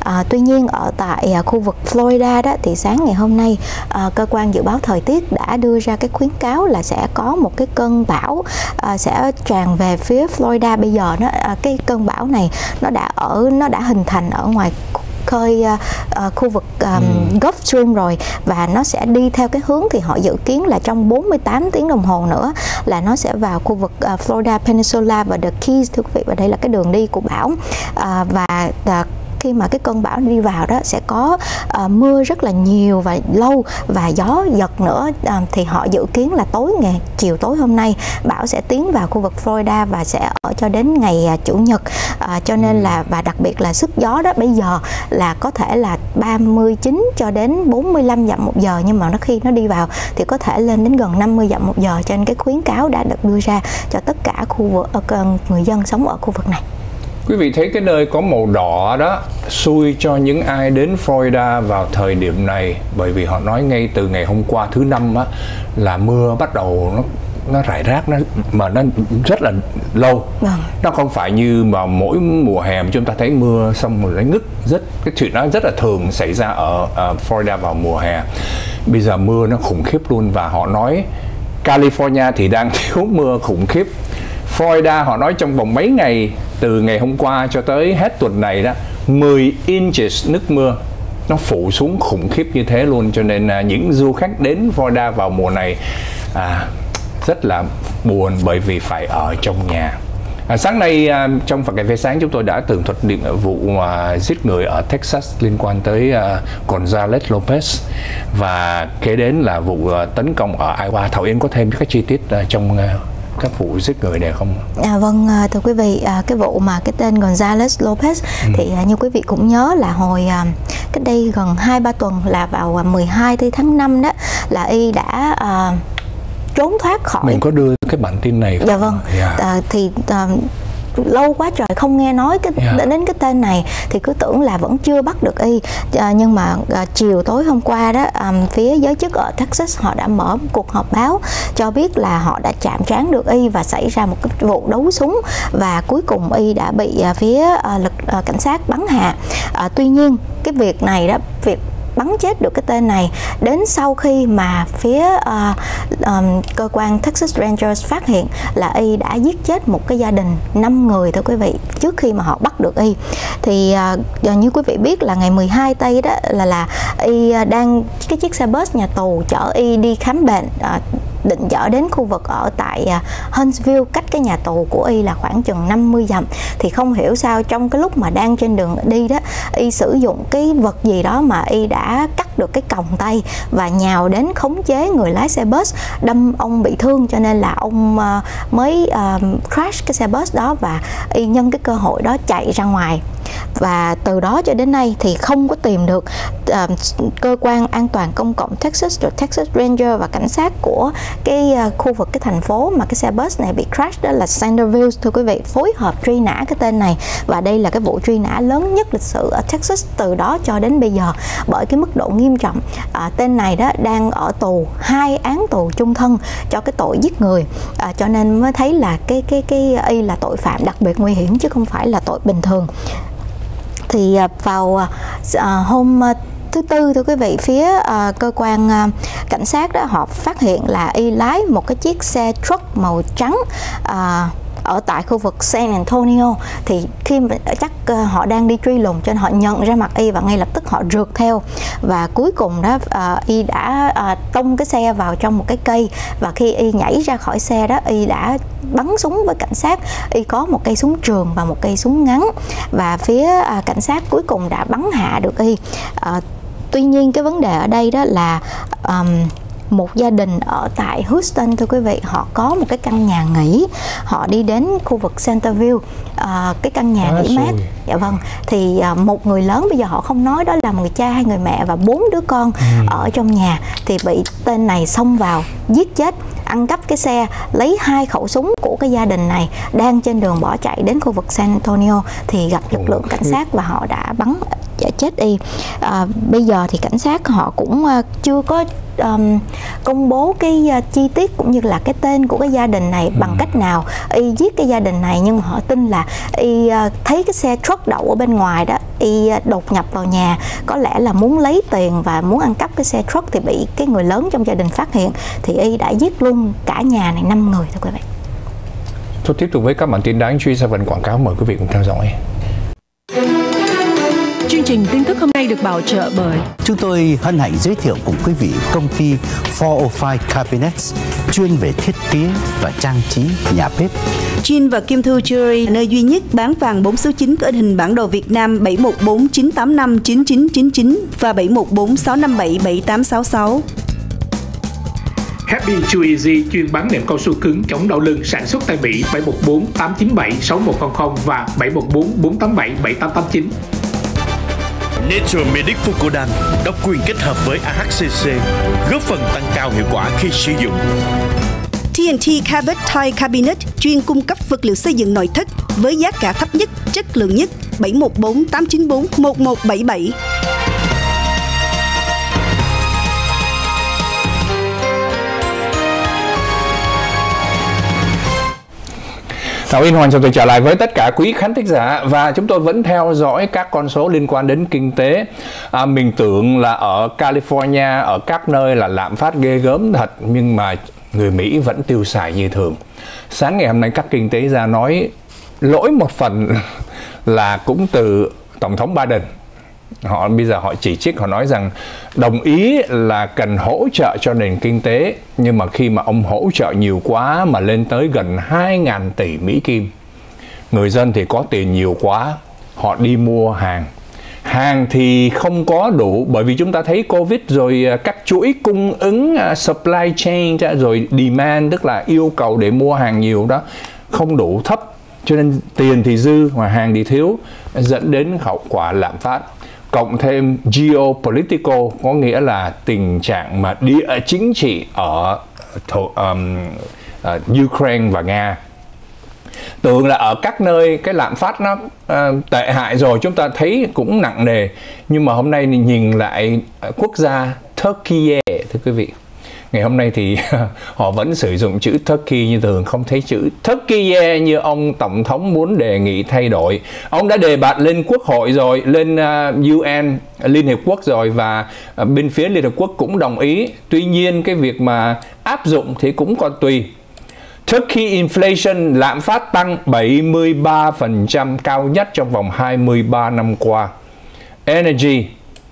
À, tuy nhiên ở tại à, khu vực Florida đó thì sáng ngày hôm nay à, cơ quan dự báo thời tiết đã đưa ra cái khuyến cáo là sẽ có một cái cơn bão à, sẽ tràn về phía Florida. Bây giờ nó à, cái cơn bão này nó đã ở nó đã hình thành ở ngoài khơi uh, khu vực um, ừ. Gulf Stream rồi, và nó sẽ đi theo cái hướng thì họ dự kiến là trong bốn mươi tám tiếng đồng hồ nữa là nó sẽ vào khu vực uh, Florida Peninsula và The Keys thưa quý vị. Và đây là cái đường đi của bão, à, và uh, khi mà cái cơn bão đi vào đó sẽ có uh, mưa rất là nhiều và lâu, và gió giật nữa, uh, thì họ dự kiến là tối ngày chiều tối hôm nay bão sẽ tiến vào khu vực Florida và sẽ ở cho đến ngày uh, chủ nhật, uh, cho nên là, và đặc biệt là sức gió đó bây giờ là có thể là ba mươi chín cho đến bốn mươi lăm dặm một giờ, nhưng mà nó khi nó đi vào thì có thể lên đến gần năm mươi dặm một giờ, cho nên cái khuyến cáo đã được đưa ra cho tất cả khu vực uh, người dân sống ở khu vực này. Quý vị thấy cái nơi có màu đỏ đó, xui cho những ai đến Florida vào thời điểm này, bởi vì họ nói ngay từ ngày hôm qua thứ năm á, là mưa bắt đầu nó nó rải rác, nó mà nó rất là lâu. Nó không phải như mà mỗi mùa hè chúng ta thấy mưa xong rồi nó ngứt, rất cái chuyện đó rất là thường xảy ra ở uh, Florida vào mùa hè. Bây giờ mưa nó khủng khiếp luôn, và họ nói California thì đang thiếu mưa khủng khiếp. Florida họ nói trong vòng mấy ngày từ ngày hôm qua cho tới hết tuần này đó, mười inches nước mưa nó phủ xuống khủng khiếp như thế luôn. Cho nên à, những du khách đến Florida vào mùa này à, rất là buồn bởi vì phải ở trong nhà. À, sáng nay à, trong phần cà phê sáng chúng tôi đã tường thuật điểm vụ à, giết người ở Texas liên quan tới à, Gonzalo Lopez, và kế đến là vụ à, tấn công ở Iowa. Thảo Yên có thêm các chi tiết à, trong à, các vụ giết người này không? À, vâng, thưa quý vị, cái vụ mà cái tên Gonzalo Lopez ừ. thì như quý vị cũng nhớ là hồi cách đây gần hai ba tuần, là vào mười hai tháng năm đó, là y đã à, trốn thoát khỏi. Mình có đưa cái bản tin này. Dạ vâng. Yeah. À, thì à, lâu quá trời không nghe nói cái, yeah. đến cái tên này thì cứ tưởng là vẫn chưa bắt được y, à, nhưng mà à, chiều tối hôm qua đó, à, phía giới chức ở Texas họ đã mở một cuộc họp báo cho biết là họ đã chạm trán được y và xảy ra một cái vụ đấu súng, và cuối cùng y đã bị à, phía à, lực à, cảnh sát bắn hạ. À, tuy nhiên cái việc này đó, việc bắn chết được cái tên này đến sau khi mà phía uh, um, cơ quan Texas Rangers phát hiện là Y đã giết chết một cái gia đình năm người thưa quý vị, trước khi mà họ bắt được Y. Thì uh, như quý vị biết là ngày mười hai Tây đó là là Y đang cái chiếc xe bus nhà tù chở Y đi khám bệnh, uh, định chở đến khu vực ở tại Huntsville, cách cái nhà tù của Y là khoảng chừng năm mươi dặm. Thì không hiểu sao trong cái lúc mà đang trên đường đi đó, Y sử dụng cái vật gì đó mà Y đã cắt được cái còng tay và nhào đến khống chế người lái xe bus, đâm ông bị thương, cho nên là ông mới crash cái xe bus đó và Y nhân cái cơ hội đó chạy ra ngoài. Và từ đó cho đến nay thì không có tìm được uh, cơ quan an toàn công cộng Texas, rồi Texas Ranger và cảnh sát của cái uh, khu vực, cái thành phố mà cái xe bus này bị crash đó là Sanderville thưa quý vị, phối hợp truy nã cái tên này. Và đây là cái vụ truy nã lớn nhất lịch sử ở Texas từ đó cho đến bây giờ, bởi cái mức độ nghiêm trọng. uh, Tên này đó đang ở tù hai án tù chung thân cho cái tội giết người, uh, cho nên mới thấy là cái cái cái Y là tội phạm đặc biệt nguy hiểm chứ không phải là tội bình thường. Thì vào hôm thứ Tư thưa quý vị, phía uh, cơ quan uh, cảnh sát đó họ phát hiện là Y lái một cái chiếc xe truck màu trắng uh, ở tại khu vực San Antonio. Thì khi mà chắc uh, họ đang đi truy lùng cho nên họ nhận ra mặt Y và ngay lập tức họ rượt theo. Và cuối cùng đó uh, Y đã uh, tông cái xe vào trong một cái cây, và khi Y nhảy ra khỏi xe đó, Y đã bắn súng với cảnh sát. Y có một cây súng trường và một cây súng ngắn, và phía uh, cảnh sát cuối cùng đã bắn hạ được Y. Uh, tuy nhiên cái vấn đề ở đây đó là um, một gia đình ở tại Houston thưa quý vị, họ có một cái căn nhà nghỉ, họ đi đến khu vực Centerville, à, cái căn nhà nghỉ mát. Dạ vâng, thì à, một người lớn, bây giờ họ không nói đó là người cha hay người mẹ và bốn đứa con ừ. ở trong nhà thì bị tên này xông vào giết chết, ăn cắp cái xe, lấy hai khẩu súng của cái gia đình này đang trên đường bỏ chạy đến khu vực San Antonio thì gặp lực lượng cảnh sát và họ đã bắn chết Y. À, bây giờ thì cảnh sát họ cũng chưa có Um, công bố cái uh, chi tiết cũng như là cái tên của cái gia đình này, bằng ừ. cách nào Y giết cái gia đình này, nhưng họ tin là Y uh, thấy cái xe truck đậu ở bên ngoài đó, Y uh, đột nhập vào nhà, có lẽ là muốn lấy tiền và muốn ăn cắp cái xe truck thì bị cái người lớn trong gia đình phát hiện thì Y đã giết luôn cả nhà này năm người thưa quý vị. Tôi tiếp tục với các bản tin đáng chú ý sau phần quảng cáo, mời quý vị cùng theo dõi. Chương trình tin tức hôm nay được bảo trợ bởi... Chúng tôi hân hạnh giới thiệu cùng quý vị công ty bốn không năm Cabinets, chuyên về thiết kế và trang trí nhà bếp. Chin và Kim Thu Jewelry, nơi duy nhất bán vàng bốn số chín có hình bản đồ Việt Nam bảy một bốn chín tám năm chín chín chín chín và bảy một bốn sáu năm bảy bảy tám sáu sáu. Happy Chew Easy chuyên bán nệm cao su cứng chống đau lưng, sản xuất tại Mỹ bảy một bốn tám chín bảy sáu một không không và bảy một bốn bốn tám bảy bảy tám tám chín. Nature Medic Fucodan độc quyền kết hợp với a hát xê xê, góp phần tăng cao hiệu quả khi sử dụng. tê en tê Carpet Tile Cabinet chuyên cung cấp vật liệu xây dựng nội thất với giá cả thấp nhất, chất lượng nhất, bảy một bốn tám chín bốn một một bảy bảy. Thảo Yên Hoàng Trọng Thụy trở lại với tất cả quý khán thính giả, và chúng tôi vẫn theo dõi các con số liên quan đến kinh tế. À, mình tưởng là ở California, ở các nơi là lạm phát ghê gớm thật, nhưng mà người Mỹ vẫn tiêu xài như thường. Sáng ngày hôm nay các kinh tế gia nói lỗi một phần là cũng từ Tổng thống Biden. Họ bây giờ họ chỉ trích, họ nói rằng đồng ý là cần hỗ trợ cho nền kinh tế, nhưng mà khi mà ông hỗ trợ nhiều quá mà lên tới gần hai nghìn tỷ Mỹ Kim, người dân thì có tiền nhiều quá, họ đi mua hàng, hàng thì không có đủ, bởi vì chúng ta thấy Covid rồi các chuỗi cung ứng supply chain rồi demand, tức là yêu cầu để mua hàng nhiều đó, không đủ, thấp, cho nên tiền thì dư mà hàng thì thiếu, dẫn đến hậu quả lạm phát. Cộng thêm geopolitical, có nghĩa là tình trạng mà địa chính trị ở um, uh, Ukraine và Nga. Tưởng là ở các nơi cái lạm phát nó uh, tệ hại rồi, chúng ta thấy cũng nặng nề, nhưng mà hôm nay nhìn lại quốc gia Turkey, thưa quý vị, Ngày hôm nay thì họ vẫn sử dụng chữ Turkey như thường, không thấy chữ Turkey như ông Tổng thống muốn đề nghị thay đổi. Ông đã đề bạt lên Quốc hội rồi, lên u en, Liên Hiệp Quốc rồi, và bên phía Liên Hiệp Quốc cũng đồng ý. Tuy nhiên cái việc mà áp dụng thì cũng còn tùy. Turkey inflation, lạm phát tăng bảy mươi ba phần trăm, cao nhất trong vòng hai mươi ba năm qua. Energy,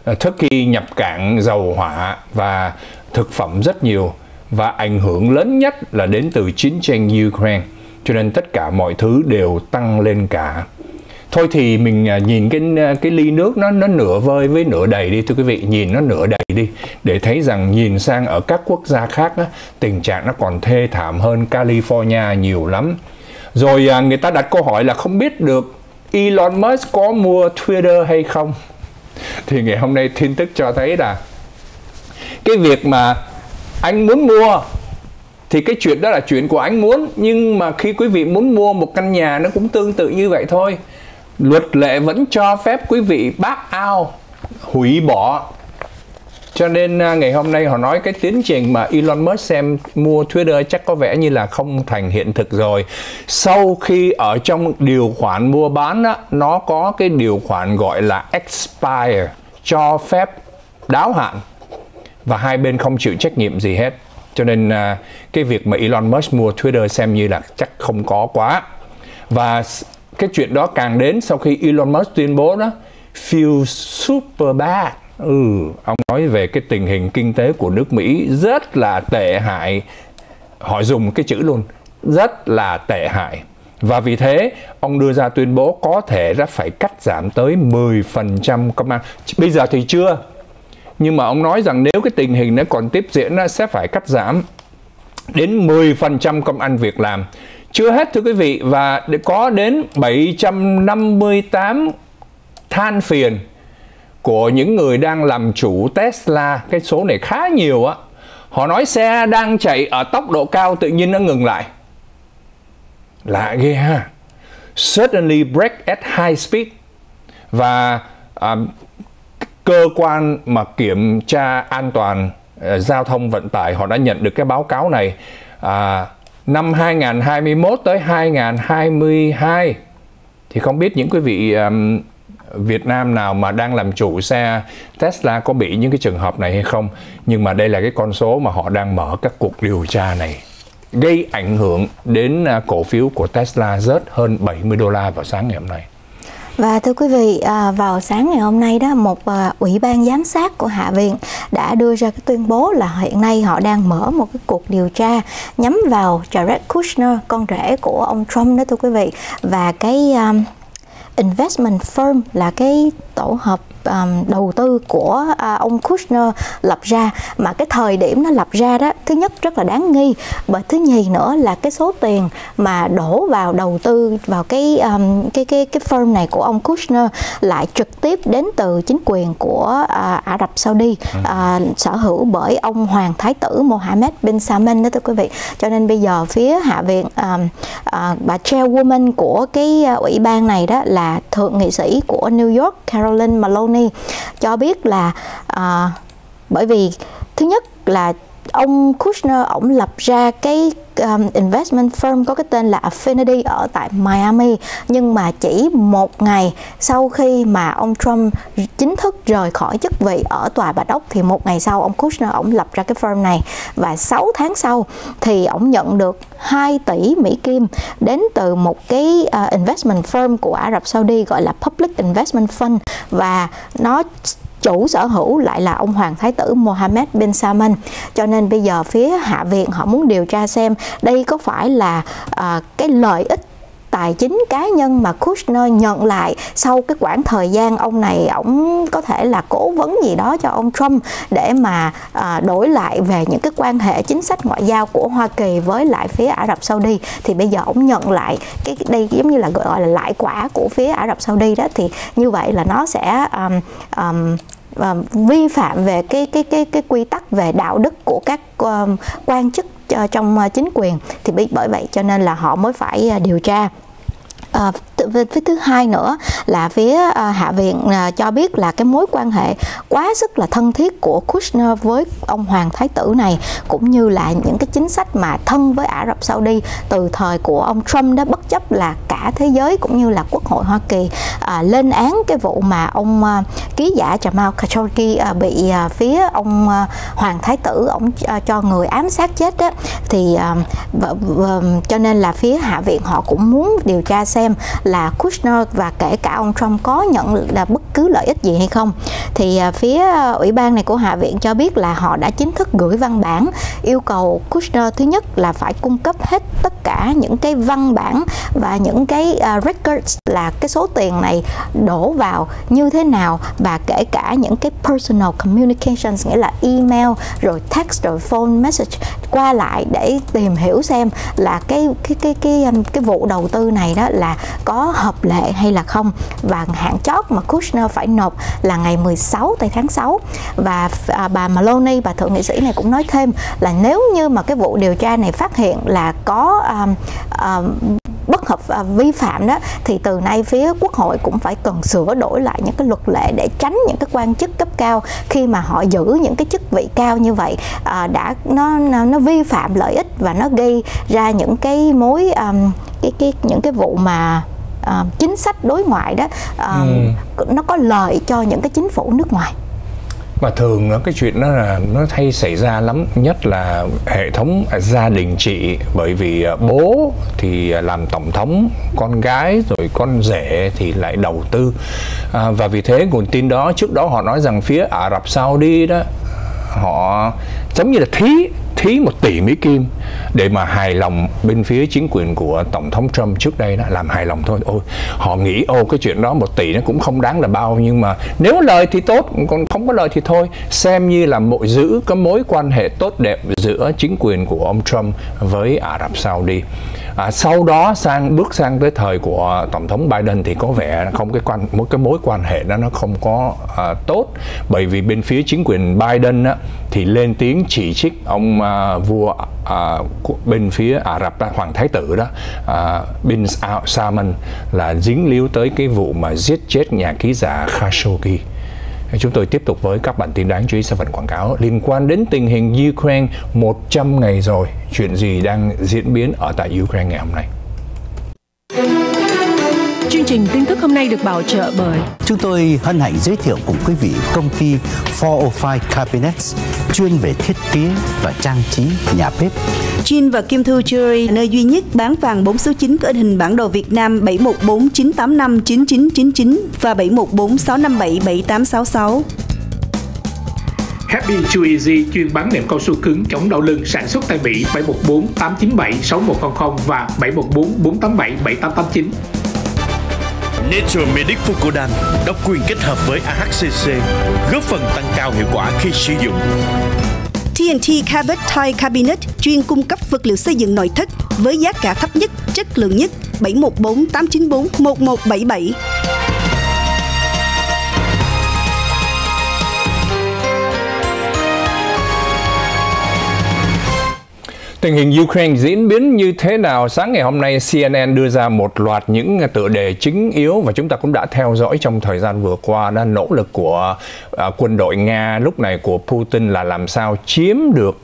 Turkey nhập cảng dầu hỏa và thực phẩm rất nhiều, và ảnh hưởng lớn nhất là đến từ chiến tranh Ukraine, cho nên tất cả mọi thứ đều tăng lên cả. Thôi thì mình nhìn cái cái ly nước nó nó nửa vơi với nửa đầy đi thưa quý vị, nhìn nó nửa đầy đi để thấy rằng nhìn sang ở các quốc gia khác đó, tình trạng nó còn thê thảm hơn California nhiều lắm. Rồi người ta đặt câu hỏi là không biết được Elon Musk có mua Twitter hay không. Thì ngày hôm nay tin tức cho thấy là cái việc mà anh muốn mua thì cái chuyện đó là chuyện của anh muốn, nhưng mà khi quý vị muốn mua một căn nhà nó cũng tương tự như vậy thôi. Luật lệ vẫn cho phép quý vị back out, hủy bỏ. Cho nên ngày hôm nay họ nói cái tiến trình mà Elon Musk xem mua Twitter chắc có vẻ như là không thành hiện thực rồi. Sau khi ở trong điều khoản mua bán đó, nó có cái điều khoản gọi là expire, cho phép đáo hạn, và hai bên không chịu trách nhiệm gì hết. Cho nên cái việc mà Elon Musk mua Twitter xem như là chắc không có quá. Và cái chuyện đó càng đến sau khi Elon Musk tuyên bố đó feel super bad. Ừ, ông nói về cái tình hình kinh tế của nước Mỹ rất là tệ hại. Họ dùng cái chữ luôn, rất là tệ hại. Và vì thế, ông đưa ra tuyên bố có thể đã phải cắt giảm tới mười phần trăm công an. Bây giờ thì chưa, nhưng mà ông nói rằng nếu cái tình hình nó còn tiếp diễn nó sẽ phải cắt giảm đến mười phần trăm công ăn việc làm. Chưa hết thưa quý vị, và có đến bảy trăm năm mươi tám than phiền của những người đang làm chủ Tesla, cái số này khá nhiều á. Họ nói xe đang chạy ở tốc độ cao tự nhiên nó ngừng lại. Lạ ghê ha. Suddenly brake at high speed. Và à, cơ quan mà kiểm tra an toàn à, giao thông vận tải họ đã nhận được cái báo cáo này. À, năm hai nghìn không trăm hai mươi mốt tới hai nghìn không trăm hai mươi hai thì không biết những quý vị à, Việt Nam nào mà đang làm chủ xe Tesla có bị những cái trường hợp này hay không. Nhưng mà đây là cái con số mà họ đang mở các cuộc điều tra này, gây ảnh hưởng đến cổ phiếu của Tesla rớt hơn bảy mươi đô la vào sáng ngày hôm nay. Và thưa quý vị, vào sáng ngày hôm nay đó, một ủy ban giám sát của Hạ viện đã đưa ra cái tuyên bố là hiện nay họ đang mở một cái cuộc điều tra nhắm vào Jared Kushner, con rể của ông Trump đó thưa quý vị, và cái investment firm là cái tổ hợp um, đầu tư của uh, ông Kushner lập ra. Mà cái thời điểm nó lập ra đó, thứ nhất rất là đáng nghi, và thứ nhì nữa là cái số tiền mà đổ vào đầu tư vào cái um, cái cái cái firm này của ông Kushner lại trực tiếp đến từ chính quyền của uh, Ả Rập Saudi, uh, sở hữu bởi ông Hoàng Thái tử Mohammed bin Salman đó thưa quý vị. Cho nên bây giờ phía Hạ viện um, uh, bà chairwoman của cái uh, ủy ban này đó là thượng nghị sĩ của New York Caroline Maloney cho biết là à, bởi vì thứ nhất là ông Kushner ổng lập ra cái um, investment firm có cái tên là Affinity ở tại Miami, nhưng mà chỉ một ngày sau khi mà ông Trump chính thức rời khỏi chức vị ở tòa Bạch Ốc thì một ngày sau ông Kushner ổng lập ra cái firm này, và sáu tháng sau thì ổng nhận được hai tỷ Mỹ Kim đến từ một cái uh, investment firm của Ả Rập Saudi gọi là Public Investment Fund, và nó chủ sở hữu lại là ông Hoàng Thái tử Mohammed bin Salman. Cho nên bây giờ phía Hạ viện họ muốn điều tra xem đây có phải là uh, cái lợi ích tài chính cá nhân mà Kushner nhận lại sau cái khoảng thời gian ông này ổng có thể là cố vấn gì đó cho ông Trump để mà à, đổi lại về những cái quan hệ chính sách ngoại giao của Hoa Kỳ với lại phía Ả Rập Saudi, thì bây giờ ổng nhận lại cái đây giống như là gọi là lại quả của phía Ả Rập Saudi đó, thì như vậy là nó sẽ um, um, um, vi phạm về cái cái cái cái quy tắc về đạo đức của các um, quan chức trong chính quyền. Thì bởi vậy cho nên là họ mới phải điều tra. À, Phía thứ hai nữa là phía Hạ viện cho biết là cái mối quan hệ quá sức là thân thiết của Kushner với ông Hoàng Thái tử này, cũng như là những cái chính sách mà thân với Ả Rập Saudi từ thời của ông Trump đó, bất chấp là cả thế giới cũng như là Quốc hội Hoa Kỳ à, lên án cái vụ mà ông à, ký giả Jamal Khashoggi à, bị à, phía ông à, Hoàng Thái tử ông à, cho người ám sát chết đó, thì à, v, v, cho nên là phía Hạ viện họ cũng muốn điều tra xem là Kushner và kể cả ông Trump có nhận là bất cứ lợi ích gì hay không. Thì à, phía à, ủy ban này của Hạ viện cho biết là họ đã chính thức gửi văn bản yêu cầu Kushner thứ nhất là phải cung cấp hết tất cả những cái văn bản và những cái uh, records là cái số tiền này đổ vào như thế nào, và kể cả những cái personal communications, nghĩa là email rồi text rồi phone message qua lại, để tìm hiểu xem là cái cái cái cái cái, cái vụ đầu tư này đó là có hợp lệ hay là không. Và hạn chót mà Kushner phải nộp là ngày mười sáu tới tháng sáu. Và à, bà Maloney, bà thượng nghị sĩ này cũng nói thêm là nếu như mà cái vụ điều tra này phát hiện là có um, um, bất hợp uh, vi phạm đó, thì từ nay phía Quốc hội cũng phải cần sửa đổi lại những cái luật lệ để tránh những cái quan chức cấp cao khi mà họ giữ những cái chức vị cao như vậy uh, đã nó, nó nó vi phạm lợi ích và nó gây ra những cái mối um, cái, cái những cái vụ mà uh, chính sách đối ngoại đó um, ừ. nó có lợi cho những cái chính phủ nước ngoài. Mà thường nó cái chuyện đó là nó hay xảy ra lắm, nhất là hệ thống gia đình chị, bởi vì bố thì làm tổng thống, con gái rồi con rể thì lại đầu tư. À, và vì thế nguồn tin đó trước đó họ nói rằng phía Ả Rập Saudi đó họ giống như là thí thí một tỷ Mỹ Kim để mà hài lòng bên phía chính quyền của Tổng thống Trump trước đây, đó làm hài lòng thôi. Ôi, họ nghĩ ô cái chuyện đó một tỷ nó cũng không đáng là bao, nhưng mà nếu lời thì tốt, còn không có lời thì thôi, xem như là mội giữ cái mối quan hệ tốt đẹp giữa chính quyền của ông Trump với Ả Rập Saudi. À, sau đó sang bước sang tới thời của Tổng thống Biden thì có vẻ không cái quan mối cái mối quan hệ đó nó không có à, tốt, bởi vì bên phía chính quyền Biden á, thì lên tiếng chỉ trích ông à, vua à, bên phía Ả Rập à, Hoàng Thái tử đó à, bin Salman là dính líu tới cái vụ mà giết chết nhà ký giả Khashoggi. Chúng tôi tiếp tục với các bản tin đáng chú ý sau phần quảng cáo liên quan đến tình hình Ukraine một trăm ngày rồi. Chuyện gì đang diễn biến ở tại Ukraine ngày hôm nay? Chương trình tin tức hôm nay được bảo trợ bởi... Chúng tôi hân hạnh giới thiệu cùng quý vị công ty bốn không năm Cabinets, chuyên về thiết kế và trang trí nhà bếp. Jin và Kim Thư Jewelry, nơi duy nhất bán vàng bốn số chín có hình bản đồ Việt Nam bảy một bốn chín tám năm chín chín chín chín và bảy một bốn sáu năm bảy bảy tám sáu sáu. Happy Chew Easy chuyên bán nệm cao su cứng chống đau lưng, sản xuất tại Mỹ bảy một bốn tám chín bảy sáu một không không và bảy một bốn bốn tám bảy bảy tám tám chín. Nature Medic Fucodan độc quyền kết hợp với a hát xê xê, góp phần tăng cao hiệu quả khi sử dụng. tê en tê Carpet Tile Cabinet chuyên cung cấp vật liệu xây dựng nội thất với giá cả thấp nhất, chất lượng nhất, bảy một bốn tám chín bốn một một bảy bảy. Tình hình Ukraine diễn biến như thế nào? Sáng ngày hôm nay, xê en en đưa ra một loạt những tựa đề chính yếu và chúng ta cũng đã theo dõi trong thời gian vừa qua, đó nỗ lực của à, quân đội Nga lúc này của Putin là làm sao chiếm được,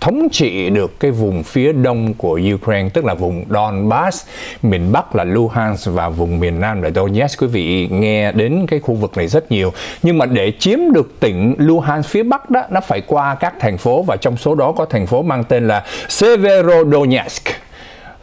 thống trị được cái vùng phía đông của Ukraine, tức là vùng Donbass, miền Bắc là Luhansk và vùng miền Nam là Donetsk. Quý vị nghe đến cái khu vực này rất nhiều. Nhưng mà để chiếm được tỉnh Luhansk phía Bắc đó, nó phải qua các thành phố, và trong số đó có thành phố mang tên là Severodonetsk.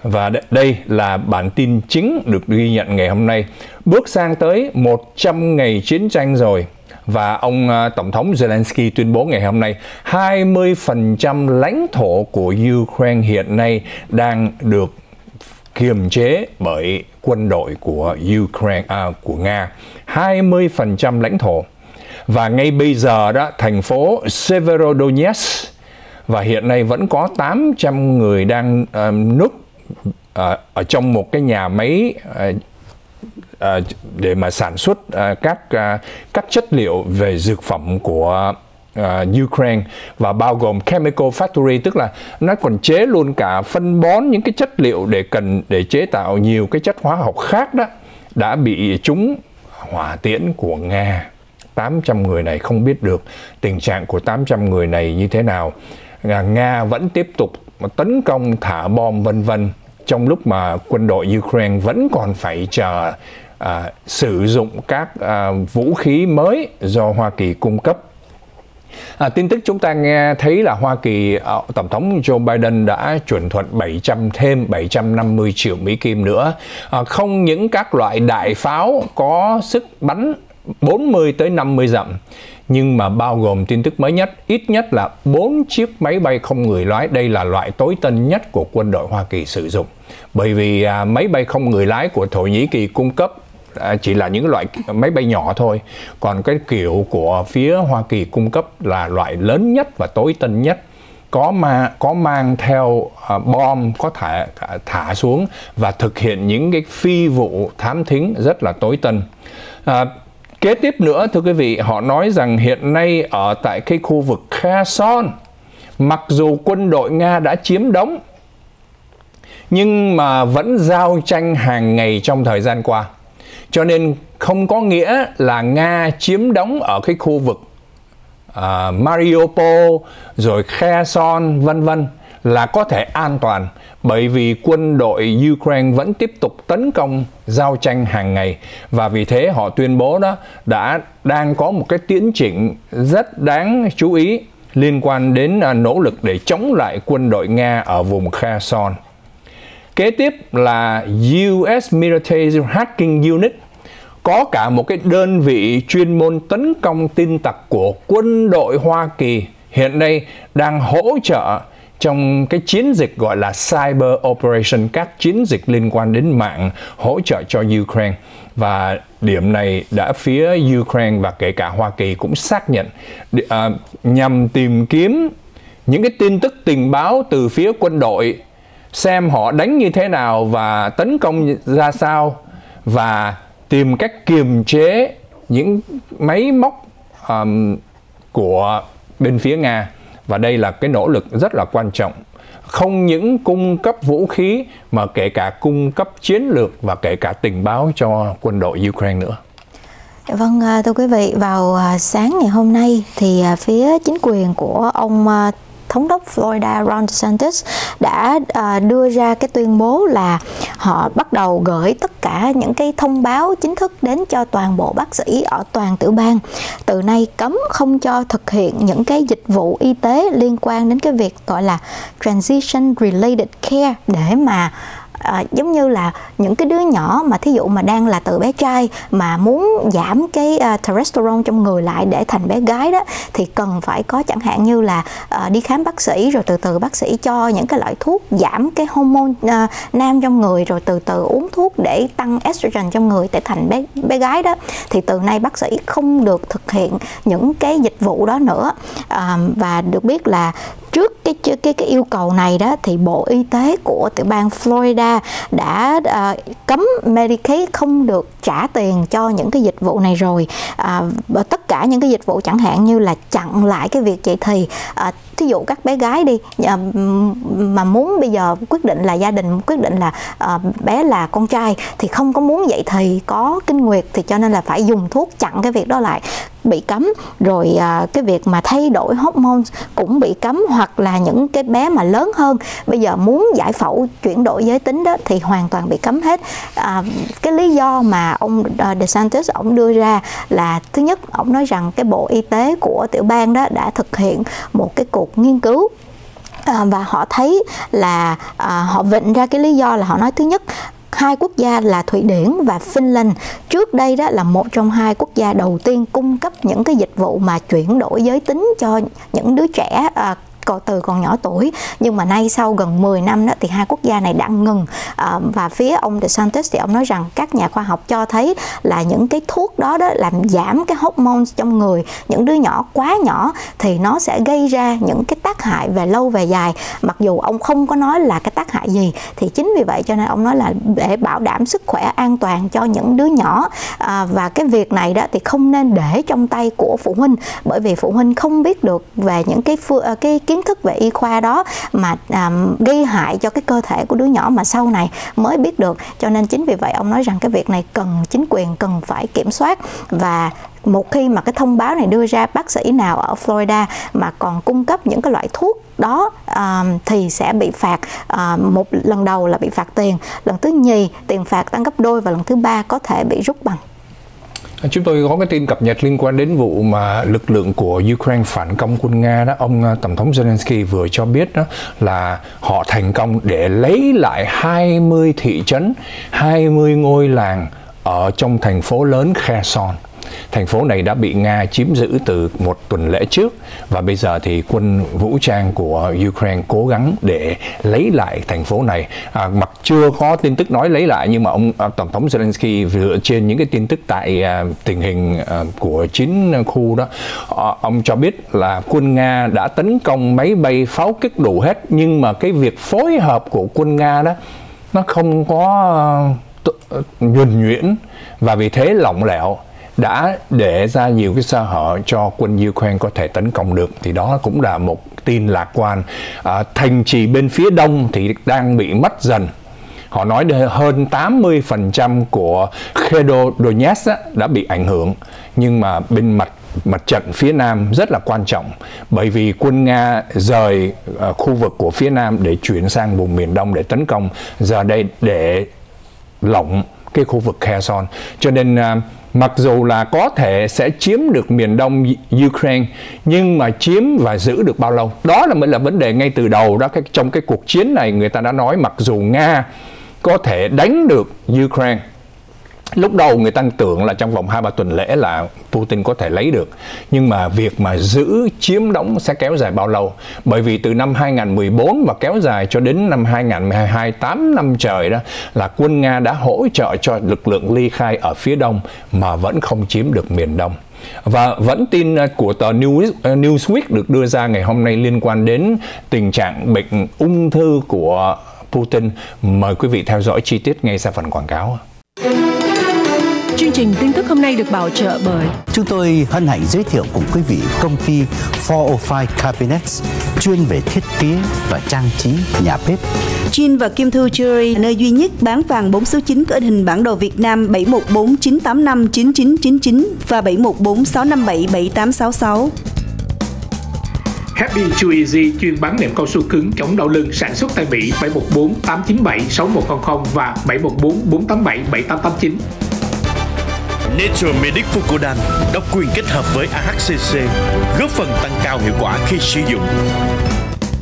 Và đây là bản tin chính được ghi nhận ngày hôm nay. Bước sang tới một trăm ngày chiến tranh rồi. Và ông uh, Tổng thống Zelensky tuyên bố ngày hôm nay hai mươi phần trăm lãnh thổ của Ukraine hiện nay đang được kiềm chế bởi quân đội của Ukraine à, của Nga. hai mươi phần trăm lãnh thổ. Và ngay bây giờ đó, thành phố Severodonetsk, và hiện nay vẫn có tám trăm người đang uh, núp uh, ở trong một cái nhà máy uh, À, để mà sản xuất à, các à, các chất liệu về dược phẩm của à, Ukraine, và bao gồm chemical factory, tức là nó còn chế luôn cả phân bón, những cái chất liệu để cần để chế tạo nhiều cái chất hóa học khác đó. đã bị trúng hỏa tiễn của Nga. tám trăm người này không biết được tình trạng của tám trăm người này như thế nào. Nga vẫn tiếp tục tấn công, thả bom vân vân, trong lúc mà quân đội Ukraine vẫn còn phải chờ à, sử dụng các à, vũ khí mới do Hoa Kỳ cung cấp. À, tin tức chúng ta nghe thấy là Hoa Kỳ, Tổng thống Joe Biden đã chuẩn thuận bảy trăm thêm bảy trăm năm mươi triệu Mỹ Kim nữa. À, không những các loại đại pháo có sức bắn bốn mươi tới năm mươi dặm, nhưng mà bao gồm tin tức mới nhất, ít nhất là bốn chiếc máy bay không người lái. Đây là loại tối tân nhất của quân đội Hoa Kỳ sử dụng. Bởi vì à, máy bay không người lái của Thổ Nhĩ Kỳ cung cấp à, chỉ là những loại máy bay nhỏ thôi. Còn cái kiểu của phía Hoa Kỳ cung cấp là loại lớn nhất và tối tân nhất. Có, mà, có mang theo à, bom, có thả, thả xuống và thực hiện những cái phi vụ thám thính rất là tối tân. À, Kế tiếp nữa, thưa quý vị, họ nói rằng hiện nay ở tại cái khu vực Kherson, mặc dù quân đội Nga đã chiếm đóng, nhưng mà vẫn giao tranh hàng ngày trong thời gian qua. Cho nên không có nghĩa là Nga chiếm đóng ở cái khu vực uh, Mariupol, rồi Kherson, vân vân là có thể an toàn, bởi vì quân đội Ukraine vẫn tiếp tục tấn công, giao tranh hàng ngày. Và vì thế họ tuyên bố đó đã đang có một cái tiến trình rất đáng chú ý liên quan đến nỗ lực để chống lại quân đội Nga ở vùng Kherson. Kế tiếp là u ét Military Hacking Unit, có cả một cái đơn vị chuyên môn tấn công tin tặc của quân đội Hoa Kỳ, hiện nay đang hỗ trợ trong cái chiến dịch gọi là Cyber Operation, các chiến dịch liên quan đến mạng hỗ trợ cho Ukraine. Và điểm này đã phía Ukraine và kể cả Hoa Kỳ cũng xác nhận à, nhằm tìm kiếm những cái tin tức tình báo từ phía quân đội, xem họ đánh như thế nào và tấn công ra sao, và tìm cách kiềm chế những máy móc à, của bên phía Nga. Và đây là cái nỗ lực rất là quan trọng, không những cung cấp vũ khí mà kể cả cung cấp chiến lược và kể cả tình báo cho quân đội Ukraine nữa. Vâng, thưa quý vị, vào sáng ngày hôm nay thì phía chính quyền của ông Thống đốc Florida Ron DeSantis đã à, đưa ra cái tuyên bố là họ bắt đầu gửi tất cả những cái thông báo chính thức đến cho toàn bộ bác sĩ ở toàn tiểu bang. Từ nay cấm không cho thực hiện những cái dịch vụ y tế liên quan đến cái việc gọi là transition related care, để mà À, giống như là những cái đứa nhỏ mà thí dụ mà đang là từ bé trai mà muốn giảm cái uh, testosterone trong người lại để thành bé gái đó, thì cần phải có chẳng hạn như là uh, đi khám bác sĩ, rồi từ từ bác sĩ cho những cái loại thuốc giảm cái hormone uh, nam trong người, rồi từ từ uống thuốc để tăng estrogen trong người để thành bé, bé gái đó. Thì từ nay bác sĩ không được thực hiện những cái dịch vụ đó nữa. Uh, và được biết là trước cái, cái cái yêu cầu này đó thì Bộ Y tế của tiểu bang Florida đã à, cấm Medicaid không được trả tiền cho những cái dịch vụ này rồi. À, tất cả những cái dịch vụ chẳng hạn như là chặn lại cái việc dậy thì. À, thí dụ các bé gái đi à, mà muốn bây giờ quyết định là gia đình quyết định là à, bé là con trai thì không có muốn dậy thì có kinh nguyệt, thì cho nên là phải dùng thuốc chặn cái việc đó lại, bị cấm rồi. À, cái việc mà thay đổi hormone cũng bị cấm, hoặc là những cái bé mà lớn hơn bây giờ muốn giải phẫu chuyển đổi giới tính đó thì hoàn toàn bị cấm hết. À, cái lý do mà ông DeSantis ông đưa ra là, thứ nhất, ông nói rằng cái Bộ Y tế của tiểu bang đó đã thực hiện một cái cuộc nghiên cứu. À, và họ thấy là à, họ vịnh ra cái lý do là họ nói, thứ nhất, hai quốc gia là Thụy Điển và Finland trước đây đó là một trong hai quốc gia đầu tiên cung cấp những cái dịch vụ mà chuyển đổi giới tính cho những đứa trẻ à, từ còn nhỏ tuổi. Nhưng mà nay sau gần mười năm đó thì hai quốc gia này đã ngừng. À, và phía ông DeSantis thì ông nói rằng các nhà khoa học cho thấy là những cái thuốc đó đó làm giảm cái hormone trong người những đứa nhỏ quá nhỏ thì nó sẽ gây ra những cái tác hại về lâu về dài. Mặc dù ông không có nói là cái tác hại gì, thì chính vì vậy cho nên ông nói là để bảo đảm sức khỏe an toàn cho những đứa nhỏ. À, và cái việc này đó thì không nên để trong tay của phụ huynh, bởi vì phụ huynh không biết được về những cái cái kiến thức về y khoa đó mà à, gây hại cho cái cơ thể của đứa nhỏ mà sau này mới biết được. Cho nên chính vì vậy ông nói rằng cái việc này cần chính quyền cần phải kiểm soát, và một khi mà cái thông báo này đưa ra, bác sĩ nào ở Florida mà còn cung cấp những cái loại thuốc đó um, thì sẽ bị phạt, uh, một lần đầu là bị phạt tiền, lần thứ nhì tiền phạt tăng gấp đôi, và lần thứ ba có thể bị rút bằng. Chúng tôi có cái tin cập nhật liên quan đến vụ mà lực lượng của Ukraine phản công quân Nga đó. Ông Tổng thống Zelensky vừa cho biết đó là họ thành công để lấy lại hai mươi thị trấn, hai mươi ngôi làng ở trong thành phố lớn Kherson. Thành phố này đã bị Nga chiếm giữ từ một tuần lễ trước, và bây giờ thì quân vũ trang của Ukraine cố gắng để lấy lại thành phố này. À, mặc chưa có tin tức nói lấy lại, nhưng mà ông à, Tổng thống Zelensky dựa trên những cái tin tức tại à, tình hình à, của chín khu đó, à, ông cho biết là quân Nga đã tấn công máy bay pháo kích đủ hết, nhưng mà cái việc phối hợp của quân Nga đó nó không có nhuần nhuyễn, và vì thế lỏng lẻo, đã để ra nhiều cái sơ hở cho quân Ukraine có thể tấn công được. Thì đó cũng là một tin lạc quan. À, thành trì bên phía đông thì đang bị mất dần. Họ nói hơn tám mươi phần trăm của Kherson đã bị ảnh hưởng. Nhưng mà bên mặt mặt trận phía nam rất là quan trọng, bởi vì quân Nga rời uh, khu vực của phía nam để chuyển sang vùng miền đông để tấn công. Giờ đây để lỏng cái khu vực Kherson. Cho nên uh, mặc dù là có thể sẽ chiếm được miền đông Ukraine, nhưng mà chiếm và giữ được bao lâu? Đó là mới là vấn đề ngay từ đầu đó. Trong cái cuộc chiến này người ta đã nói mặc dù Nga có thể đánh được Ukraine, lúc đầu người ta tưởng là trong vòng hai ba tuần lễ là Putin có thể lấy được. Nhưng mà việc mà giữ chiếm đóng sẽ kéo dài bao lâu? Bởi vì từ năm hai nghìn không trăm mười bốn và kéo dài cho đến năm hai nghìn không trăm hai mươi hai, tám năm trời đó là quân Nga đã hỗ trợ cho lực lượng ly khai ở phía đông mà vẫn không chiếm được miền đông. Và vẫn tin của tờ Newsweek được đưa ra ngày hôm nay liên quan đến tình trạng bệnh ung thư của Putin. Mời quý vị theo dõi chi tiết ngay sau phần quảng cáo. Chương trình tin tức hôm nay được bảo trợ bởi... Chúng tôi hân hạnh giới thiệu cùng quý vị công ty bốn không năm Cabinets, chuyên về thiết kế và trang trí nhà bếp. Chin và Kim Thư Jewelry, nơi duy nhất bán vàng bốn số chín có hình bản đồ Việt Nam bảy một bốn chín tám năm chín chín chín chín và bảy một bốn sáu năm bảy bảy tám sáu sáu. Happy Chew Easy chuyên bán nệm cao su cứng chống đau lưng, sản xuất tại Mỹ bảy một bốn tám chín bảy sáu một không không và bảy một bốn bốn tám bảy bảy tám tám chín. Nature Medic Fucodan độc quyền kết hợp với a hát xê xê, góp phần tăng cao hiệu quả khi sử dụng.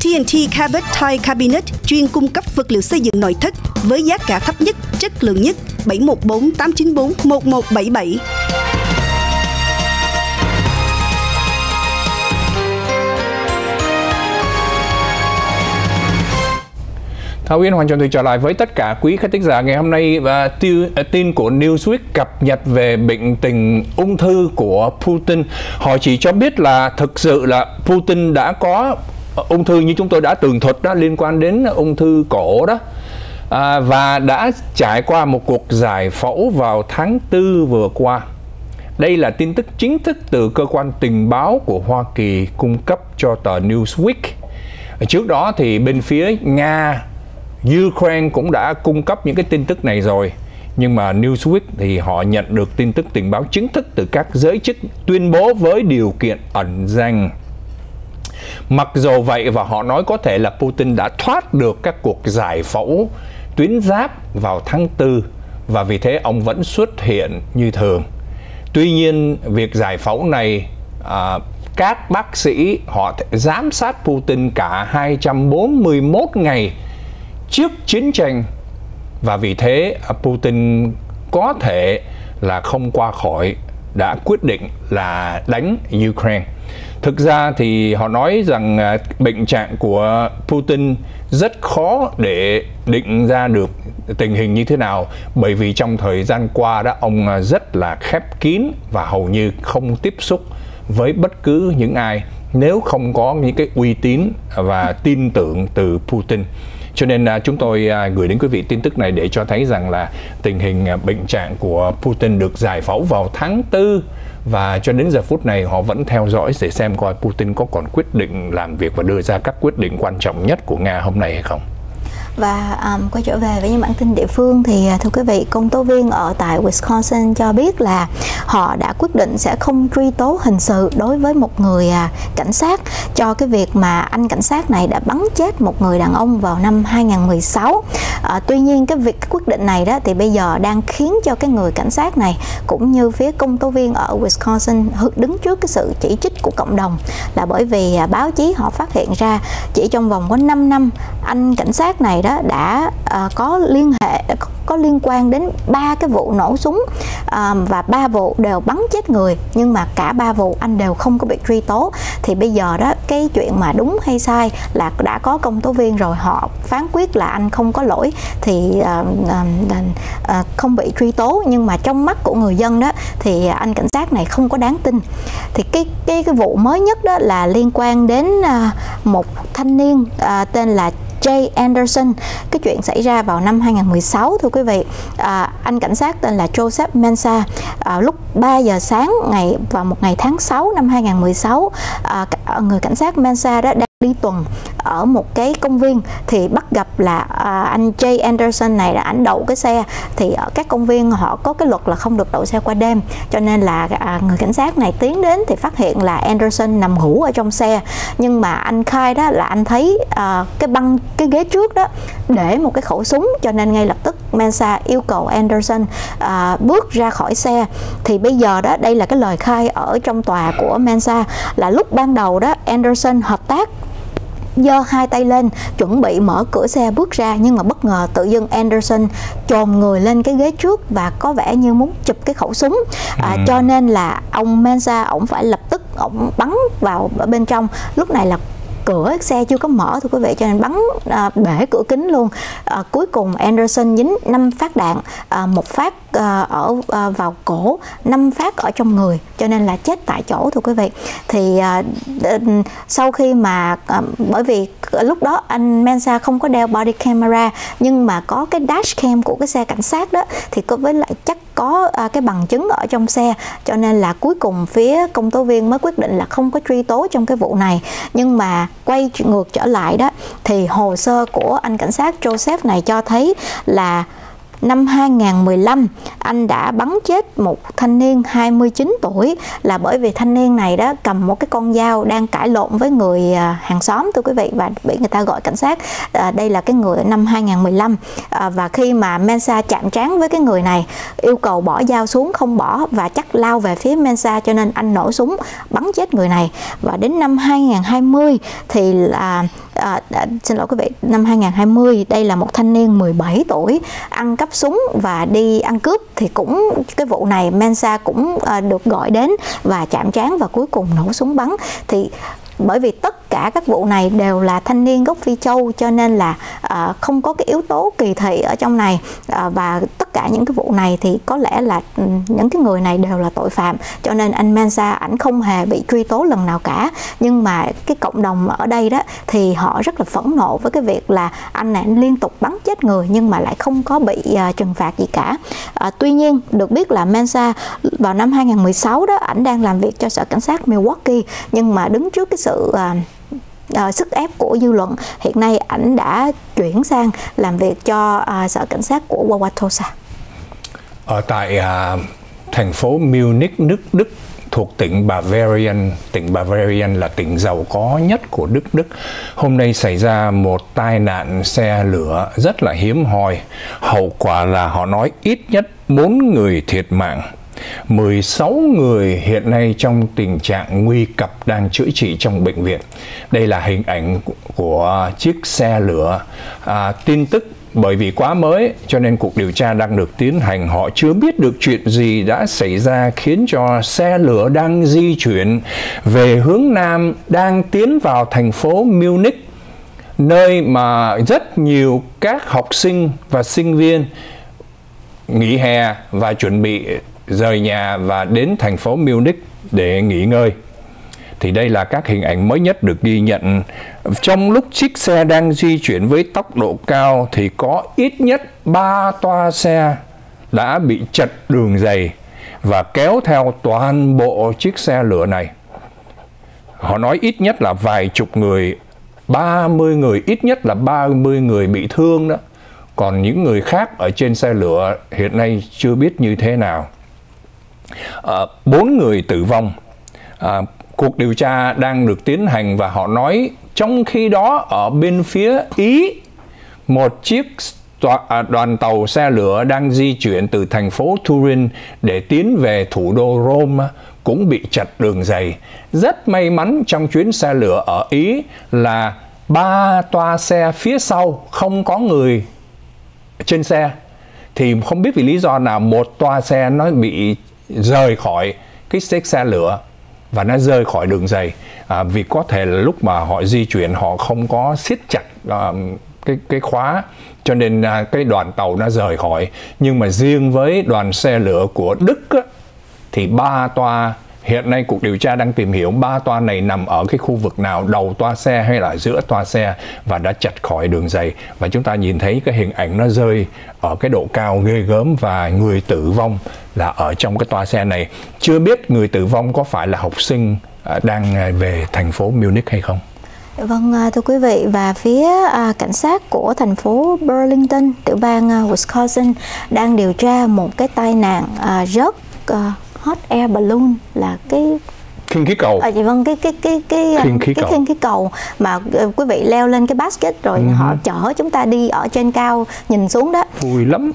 tê en tê Carpet Tile Cabinet chuyên cung cấp vật liệu xây dựng nội thất với giá cả thấp nhất, chất lượng nhất. Bảy một bốn tám chín bốn một một bảy bảy. Thảo Yên, Hoàng Trọng Thụy trở lại với tất cả quý khán thính giả ngày hôm nay. Và tin của Newsweek cập nhật về bệnh tình ung thư của Putin. Họ chỉ cho biết là thực sự là Putin đã có ung thư như chúng tôi đã tường thuật đó, liên quan đến ung thư cổ đó. À, và đã trải qua một cuộc giải phẫu vào tháng tư vừa qua. Đây là tin tức chính thức từ cơ quan tình báo của Hoa Kỳ cung cấp cho tờ Newsweek. Trước đó thì bên phía Nga, Ukraine cũng đã cung cấp những cái tin tức này rồi. Nhưng mà Newsweek thì họ nhận được tin tức tình báo chính thức từ các giới chức tuyên bố với điều kiện ẩn danh. Mặc dù vậy, và họ nói có thể là Putin đã thoát được các cuộc giải phẫu tuyến giáp vào tháng tư, và vì thế ông vẫn xuất hiện như thường. Tuy nhiên việc giải phẫu này, à, các bác sĩ họ giám sát Putin cả hai trăm bốn mươi mốt ngày trước chiến tranh, và vì thế Putin có thể là không qua khỏi, đã quyết định là đánh Ukraine. Thực ra thì họ nói rằng bệnh trạng của Putin rất khó để định ra được tình hình như thế nào, bởi vì trong thời gian qua đó ông rất là khép kín và hầu như không tiếp xúc với bất cứ những ai nếu không có những cái uy tín và tin tưởng từ Putin. Cho nên chúng tôi gửi đến quý vị tin tức này để cho thấy rằng là tình hình bệnh trạng của Putin được giải phẫu vào tháng tư. Và cho đến giờ phút này họ vẫn theo dõi để xem coi Putin có còn quyết định làm việc và đưa ra các quyết định quan trọng nhất của Nga hôm nay hay không. Và um, quay trở về với những bản tin địa phương thì thưa quý vị, công tố viên ở tại Wisconsin cho biết là họ đã quyết định sẽ không truy tố hình sự đối với một người à, cảnh sát cho cái việc mà anh cảnh sát này đã bắn chết một người đàn ông vào năm hai nghìn không trăm mười sáu. À, tuy nhiên cái việc cái quyết định này đó thì bây giờ đang khiến cho cái người cảnh sát này cũng như phía công tố viên ở Wisconsin đứng trước cái sự chỉ trích của cộng đồng, là bởi vì à, báo chí họ phát hiện ra chỉ trong vòng có năm năm anh cảnh sát này đó đã à, có liên hệ có liên quan đến ba cái vụ nổ súng à, và ba vụ đều bắn chết người, nhưng mà cả ba vụ anh đều không có bị truy tố. Thì bây giờ đó cái chuyện mà đúng hay sai là đã có công tố viên rồi, họ phán quyết là anh không có lỗi thì à, à, à, không bị truy tố, nhưng mà trong mắt của người dân đó thì anh cảnh sát này không có đáng tin. Thì cái cái cái vụ mới nhất đó là liên quan đến à, một thanh niên à, tên là Jay Anderson. Cái chuyện xảy ra vào năm hai nghìn không trăm mười sáu thưa quý vị. À, anh cảnh sát tên là Joseph Mensa à, lúc ba giờ sáng ngày vào một ngày tháng sáu năm hai nghìn không trăm mười sáu, à, người cảnh sát Mensa đã đi tuần ở một cái công viên thì bắt gặp là à, anh Jay Anderson này đã ảnh đậu cái xe. Thì ở các công viên họ có cái luật là không được đậu xe qua đêm, cho nên là à, người cảnh sát này tiến đến thì phát hiện là Anderson nằm ngủ ở trong xe, nhưng mà anh khai đó là anh thấy à, cái băng cái ghế trước đó để một cái khẩu súng, cho nên ngay lập tức Mensa yêu cầu Anderson à, bước ra khỏi xe. Thì bây giờ đó đây là cái lời khai ở trong tòa của Mensa, là lúc ban đầu đó Anderson hợp tác, giơ hai tay lên chuẩn bị mở cửa xe bước ra, nhưng mà bất ngờ tự dưng Anderson chồm người lên cái ghế trước và có vẻ như muốn chụp cái khẩu súng à, ừ. Cho nên là ông Mensa ổng phải lập tức ổng bắn vào ở bên trong. Lúc này là cửa xe chưa có mở thưa quý vị, cho nên bắn à, bể cửa kính luôn. À, cuối cùng Anderson dính năm phát đạn, à, một phát à, ở à, vào cổ, năm phát ở trong người, cho nên là chết tại chỗ thưa quý vị. Thì à, sau khi mà à, bởi vì lúc đó anh Mensa không có đeo body camera, nhưng mà có cái dash cam của cái xe cảnh sát đó thì có với lại chắc có à, cái bằng chứng ở trong xe, cho nên là cuối cùng phía công tố viên mới quyết định là không có truy tố trong cái vụ này. Nhưng mà quay ngược trở lại đó thì hồ sơ của anh cảnh sát Joseph này cho thấy là năm hai nghìn không trăm mười lăm anh đã bắn chết một thanh niên hai mươi chín tuổi, là bởi vì thanh niên này đó cầm một cái con dao đang cãi lộn với người hàng xóm thưa quý vị, và bị người ta gọi cảnh sát. À, đây là cái người năm hai nghìn không trăm mười lăm à, và khi mà Mensa chạm trán với cái người này yêu cầu bỏ dao xuống không bỏ và chắc lao về phía Mensa, cho nên anh nổ súng bắn chết người này. Và đến năm hai nghìn không trăm hai mươi thì là À, à, xin lỗi quý vị, năm hai nghìn không trăm hai mươi đây là một thanh niên mười bảy tuổi ăn cắp súng và đi ăn cướp, thì cũng cái vụ này Mensa cũng à, được gọi đến và chạm trán và cuối cùng nổ súng bắn. Thì bởi vì tất cả các vụ này đều là thanh niên gốc Phi Châu, cho nên là à, không có cái yếu tố kỳ thị ở trong này, à, và tất cả những cái vụ này thì có lẽ là những cái người này đều là tội phạm, cho nên anh Mensa ảnh không hề bị truy tố lần nào cả. Nhưng mà cái cộng đồng ở đây đó thì họ rất là phẫn nộ với cái việc là anh này liên tục bắn chết người nhưng mà lại không có bị à, trừng phạt gì cả. À, tuy nhiên được biết là Mensa vào năm hai nghìn không trăm mười sáu đó ảnh đang làm việc cho sở cảnh sát Milwaukee, nhưng mà đứng trước cái sự sự uh, sức ép của dư luận, hiện nay ảnh đã chuyển sang làm việc cho uh, sở cảnh sát của Wauwatosa ở tại uh, thành phố Munich, nước Đức, thuộc tỉnh Bavarian. Tỉnh Bavarian là tỉnh giàu có nhất của Đức Đức. Hôm nay xảy ra một tai nạn xe lửa rất là hiếm hoi. Hậu quả là họ nói ít nhất bốn người thiệt mạng. mười sáu người hiện nay trong tình trạng nguy cấp đang chữa trị trong bệnh viện. Đây là hình ảnh của chiếc xe lửa. À, tin tức bởi vì quá mới cho nên cuộc điều tra đang được tiến hành. Họ chưa biết được chuyện gì đã xảy ra khiến cho xe lửa đang di chuyển về hướng Nam, đang tiến vào thành phố Munich, nơi mà rất nhiều các học sinh và sinh viên nghỉ hè và chuẩn bị rời nhà và đến thành phố Munich để nghỉ ngơi. Thì đây là các hình ảnh mới nhất được ghi nhận. Trong lúc chiếc xe đang di chuyển với tốc độ cao thì có ít nhất ba toa xe đã bị chật đường dày và kéo theo toàn bộ chiếc xe lửa này. Họ nói ít nhất là vài chục người, ba mươi người, ít nhất là ba mươi người bị thương đó. Còn những người khác ở trên xe lửa hiện nay chưa biết như thế nào. Bốn à, người tử vong. À, cuộc điều tra đang được tiến hành và họ nói trong khi đó ở bên phía Ý, một chiếc đoàn tàu xe lửa đang di chuyển từ thành phố Turin để tiến về thủ đô Rome cũng bị chật đường dày. Rất may mắn trong chuyến xe lửa ở Ý là ba toa xe phía sau không có người trên xe. Thì không biết vì lý do nào một toa xe nó bị rời khỏi cái xếch xe lửa và nó rơi khỏi đường dày, à, vì có thể là lúc mà họ di chuyển họ không có siết chặt à, cái cái khóa, cho nên à, cái đoàn tàu nó rời khỏi. Nhưng mà riêng với đoàn xe lửa của Đức á, thì ba toa, hiện nay cuộc điều tra đang tìm hiểu ba toa này nằm ở cái khu vực nào, đầu toa xe hay là giữa toa xe, và đã chật khỏi đường dày. Và chúng ta nhìn thấy cái hình ảnh nó rơi ở cái độ cao ghê gớm và người tử vong là ở trong cái toa xe này. Chưa biết người tử vong có phải là học sinh đang về thành phố Munich hay không? Vâng, thưa quý vị, và phía cảnh sát của thành phố Burlington, tiểu bang Wisconsin đang điều tra một cái tai nạn rớt hot air balloon, là cái khinh khí cầu. À, vâng, cái cái cái cái khinh khí, cái khinh khí cầu mà quý vị leo lên cái basket rồi uh-huh. họ chở chúng ta đi ở trên cao nhìn xuống đó. Vui lắm.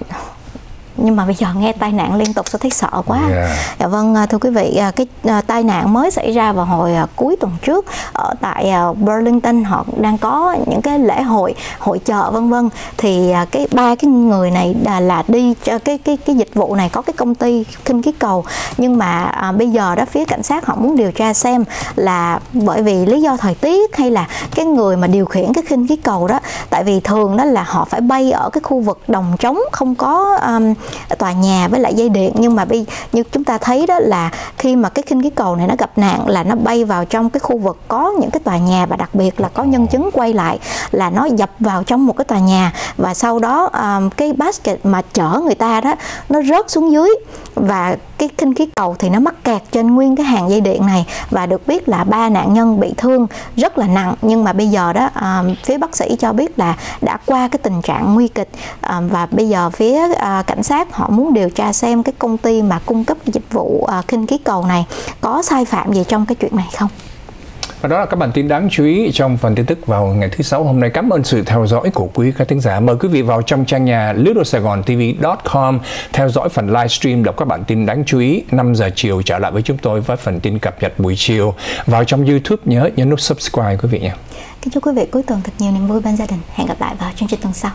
Nhưng mà bây giờ nghe tai nạn liên tục tôi thấy sợ quá. Yeah. Dạ vâng, thưa quý vị, cái tai nạn mới xảy ra vào hồi cuối tuần trước ở tại Burlington. Họ đang có những cái lễ hội, hội chợ vân vân. Thì cái ba cái người này là đi cho cái cái cái dịch vụ này, có cái công ty khinh khí cầu. Nhưng mà à, bây giờ đó phía cảnh sát họ muốn điều tra xem là bởi vì lý do thời tiết hay là cái người mà điều khiển cái khinh khí cầu đó, tại vì thường đó là họ phải bay ở cái khu vực đồng trống không có um, tòa nhà với lại dây điện. Nhưng mà bây, như chúng ta thấy đó là khi mà cái khinh khí cầu này nó gặp nạn là nó bay vào trong cái khu vực có những cái tòa nhà, và đặc biệt là có nhân chứng quay lại là nó dập vào trong một cái tòa nhà, và sau đó um, cái basket mà chở người ta đó nó rớt xuống dưới, và cái khinh khí cầu thì nó mắc kẹt trên nguyên cái hàng dây điện này. Và được biết là ba nạn nhân bị thương rất là nặng, nhưng mà bây giờ đó um, phía bác sĩ cho biết là đã qua cái tình trạng nguy kịch, um, và bây giờ phía uh, cảnh sát họ muốn điều tra xem cái công ty mà cung cấp dịch vụ uh, khinh khí cầu này có sai phạm gì trong cái chuyện này không. Và đó là các bản tin đáng chú ý trong phần tin tức vào ngày thứ Sáu hôm nay. Cảm ơn sự theo dõi của quý khán thính giả. Mời quý vị vào trong trang nhà little saigon t v chấm com theo dõi phần livestream đọc các bản tin đáng chú ý. năm giờ chiều trở lại với chúng tôi với phần tin cập nhật buổi chiều. Vào trong YouTube nhớ nhấn nút subscribe quý vị nhé. Kính chúc quý vị cuối tuần thật nhiều niềm vui bên gia đình. Hẹn gặp lại vào chương trình tuần sau.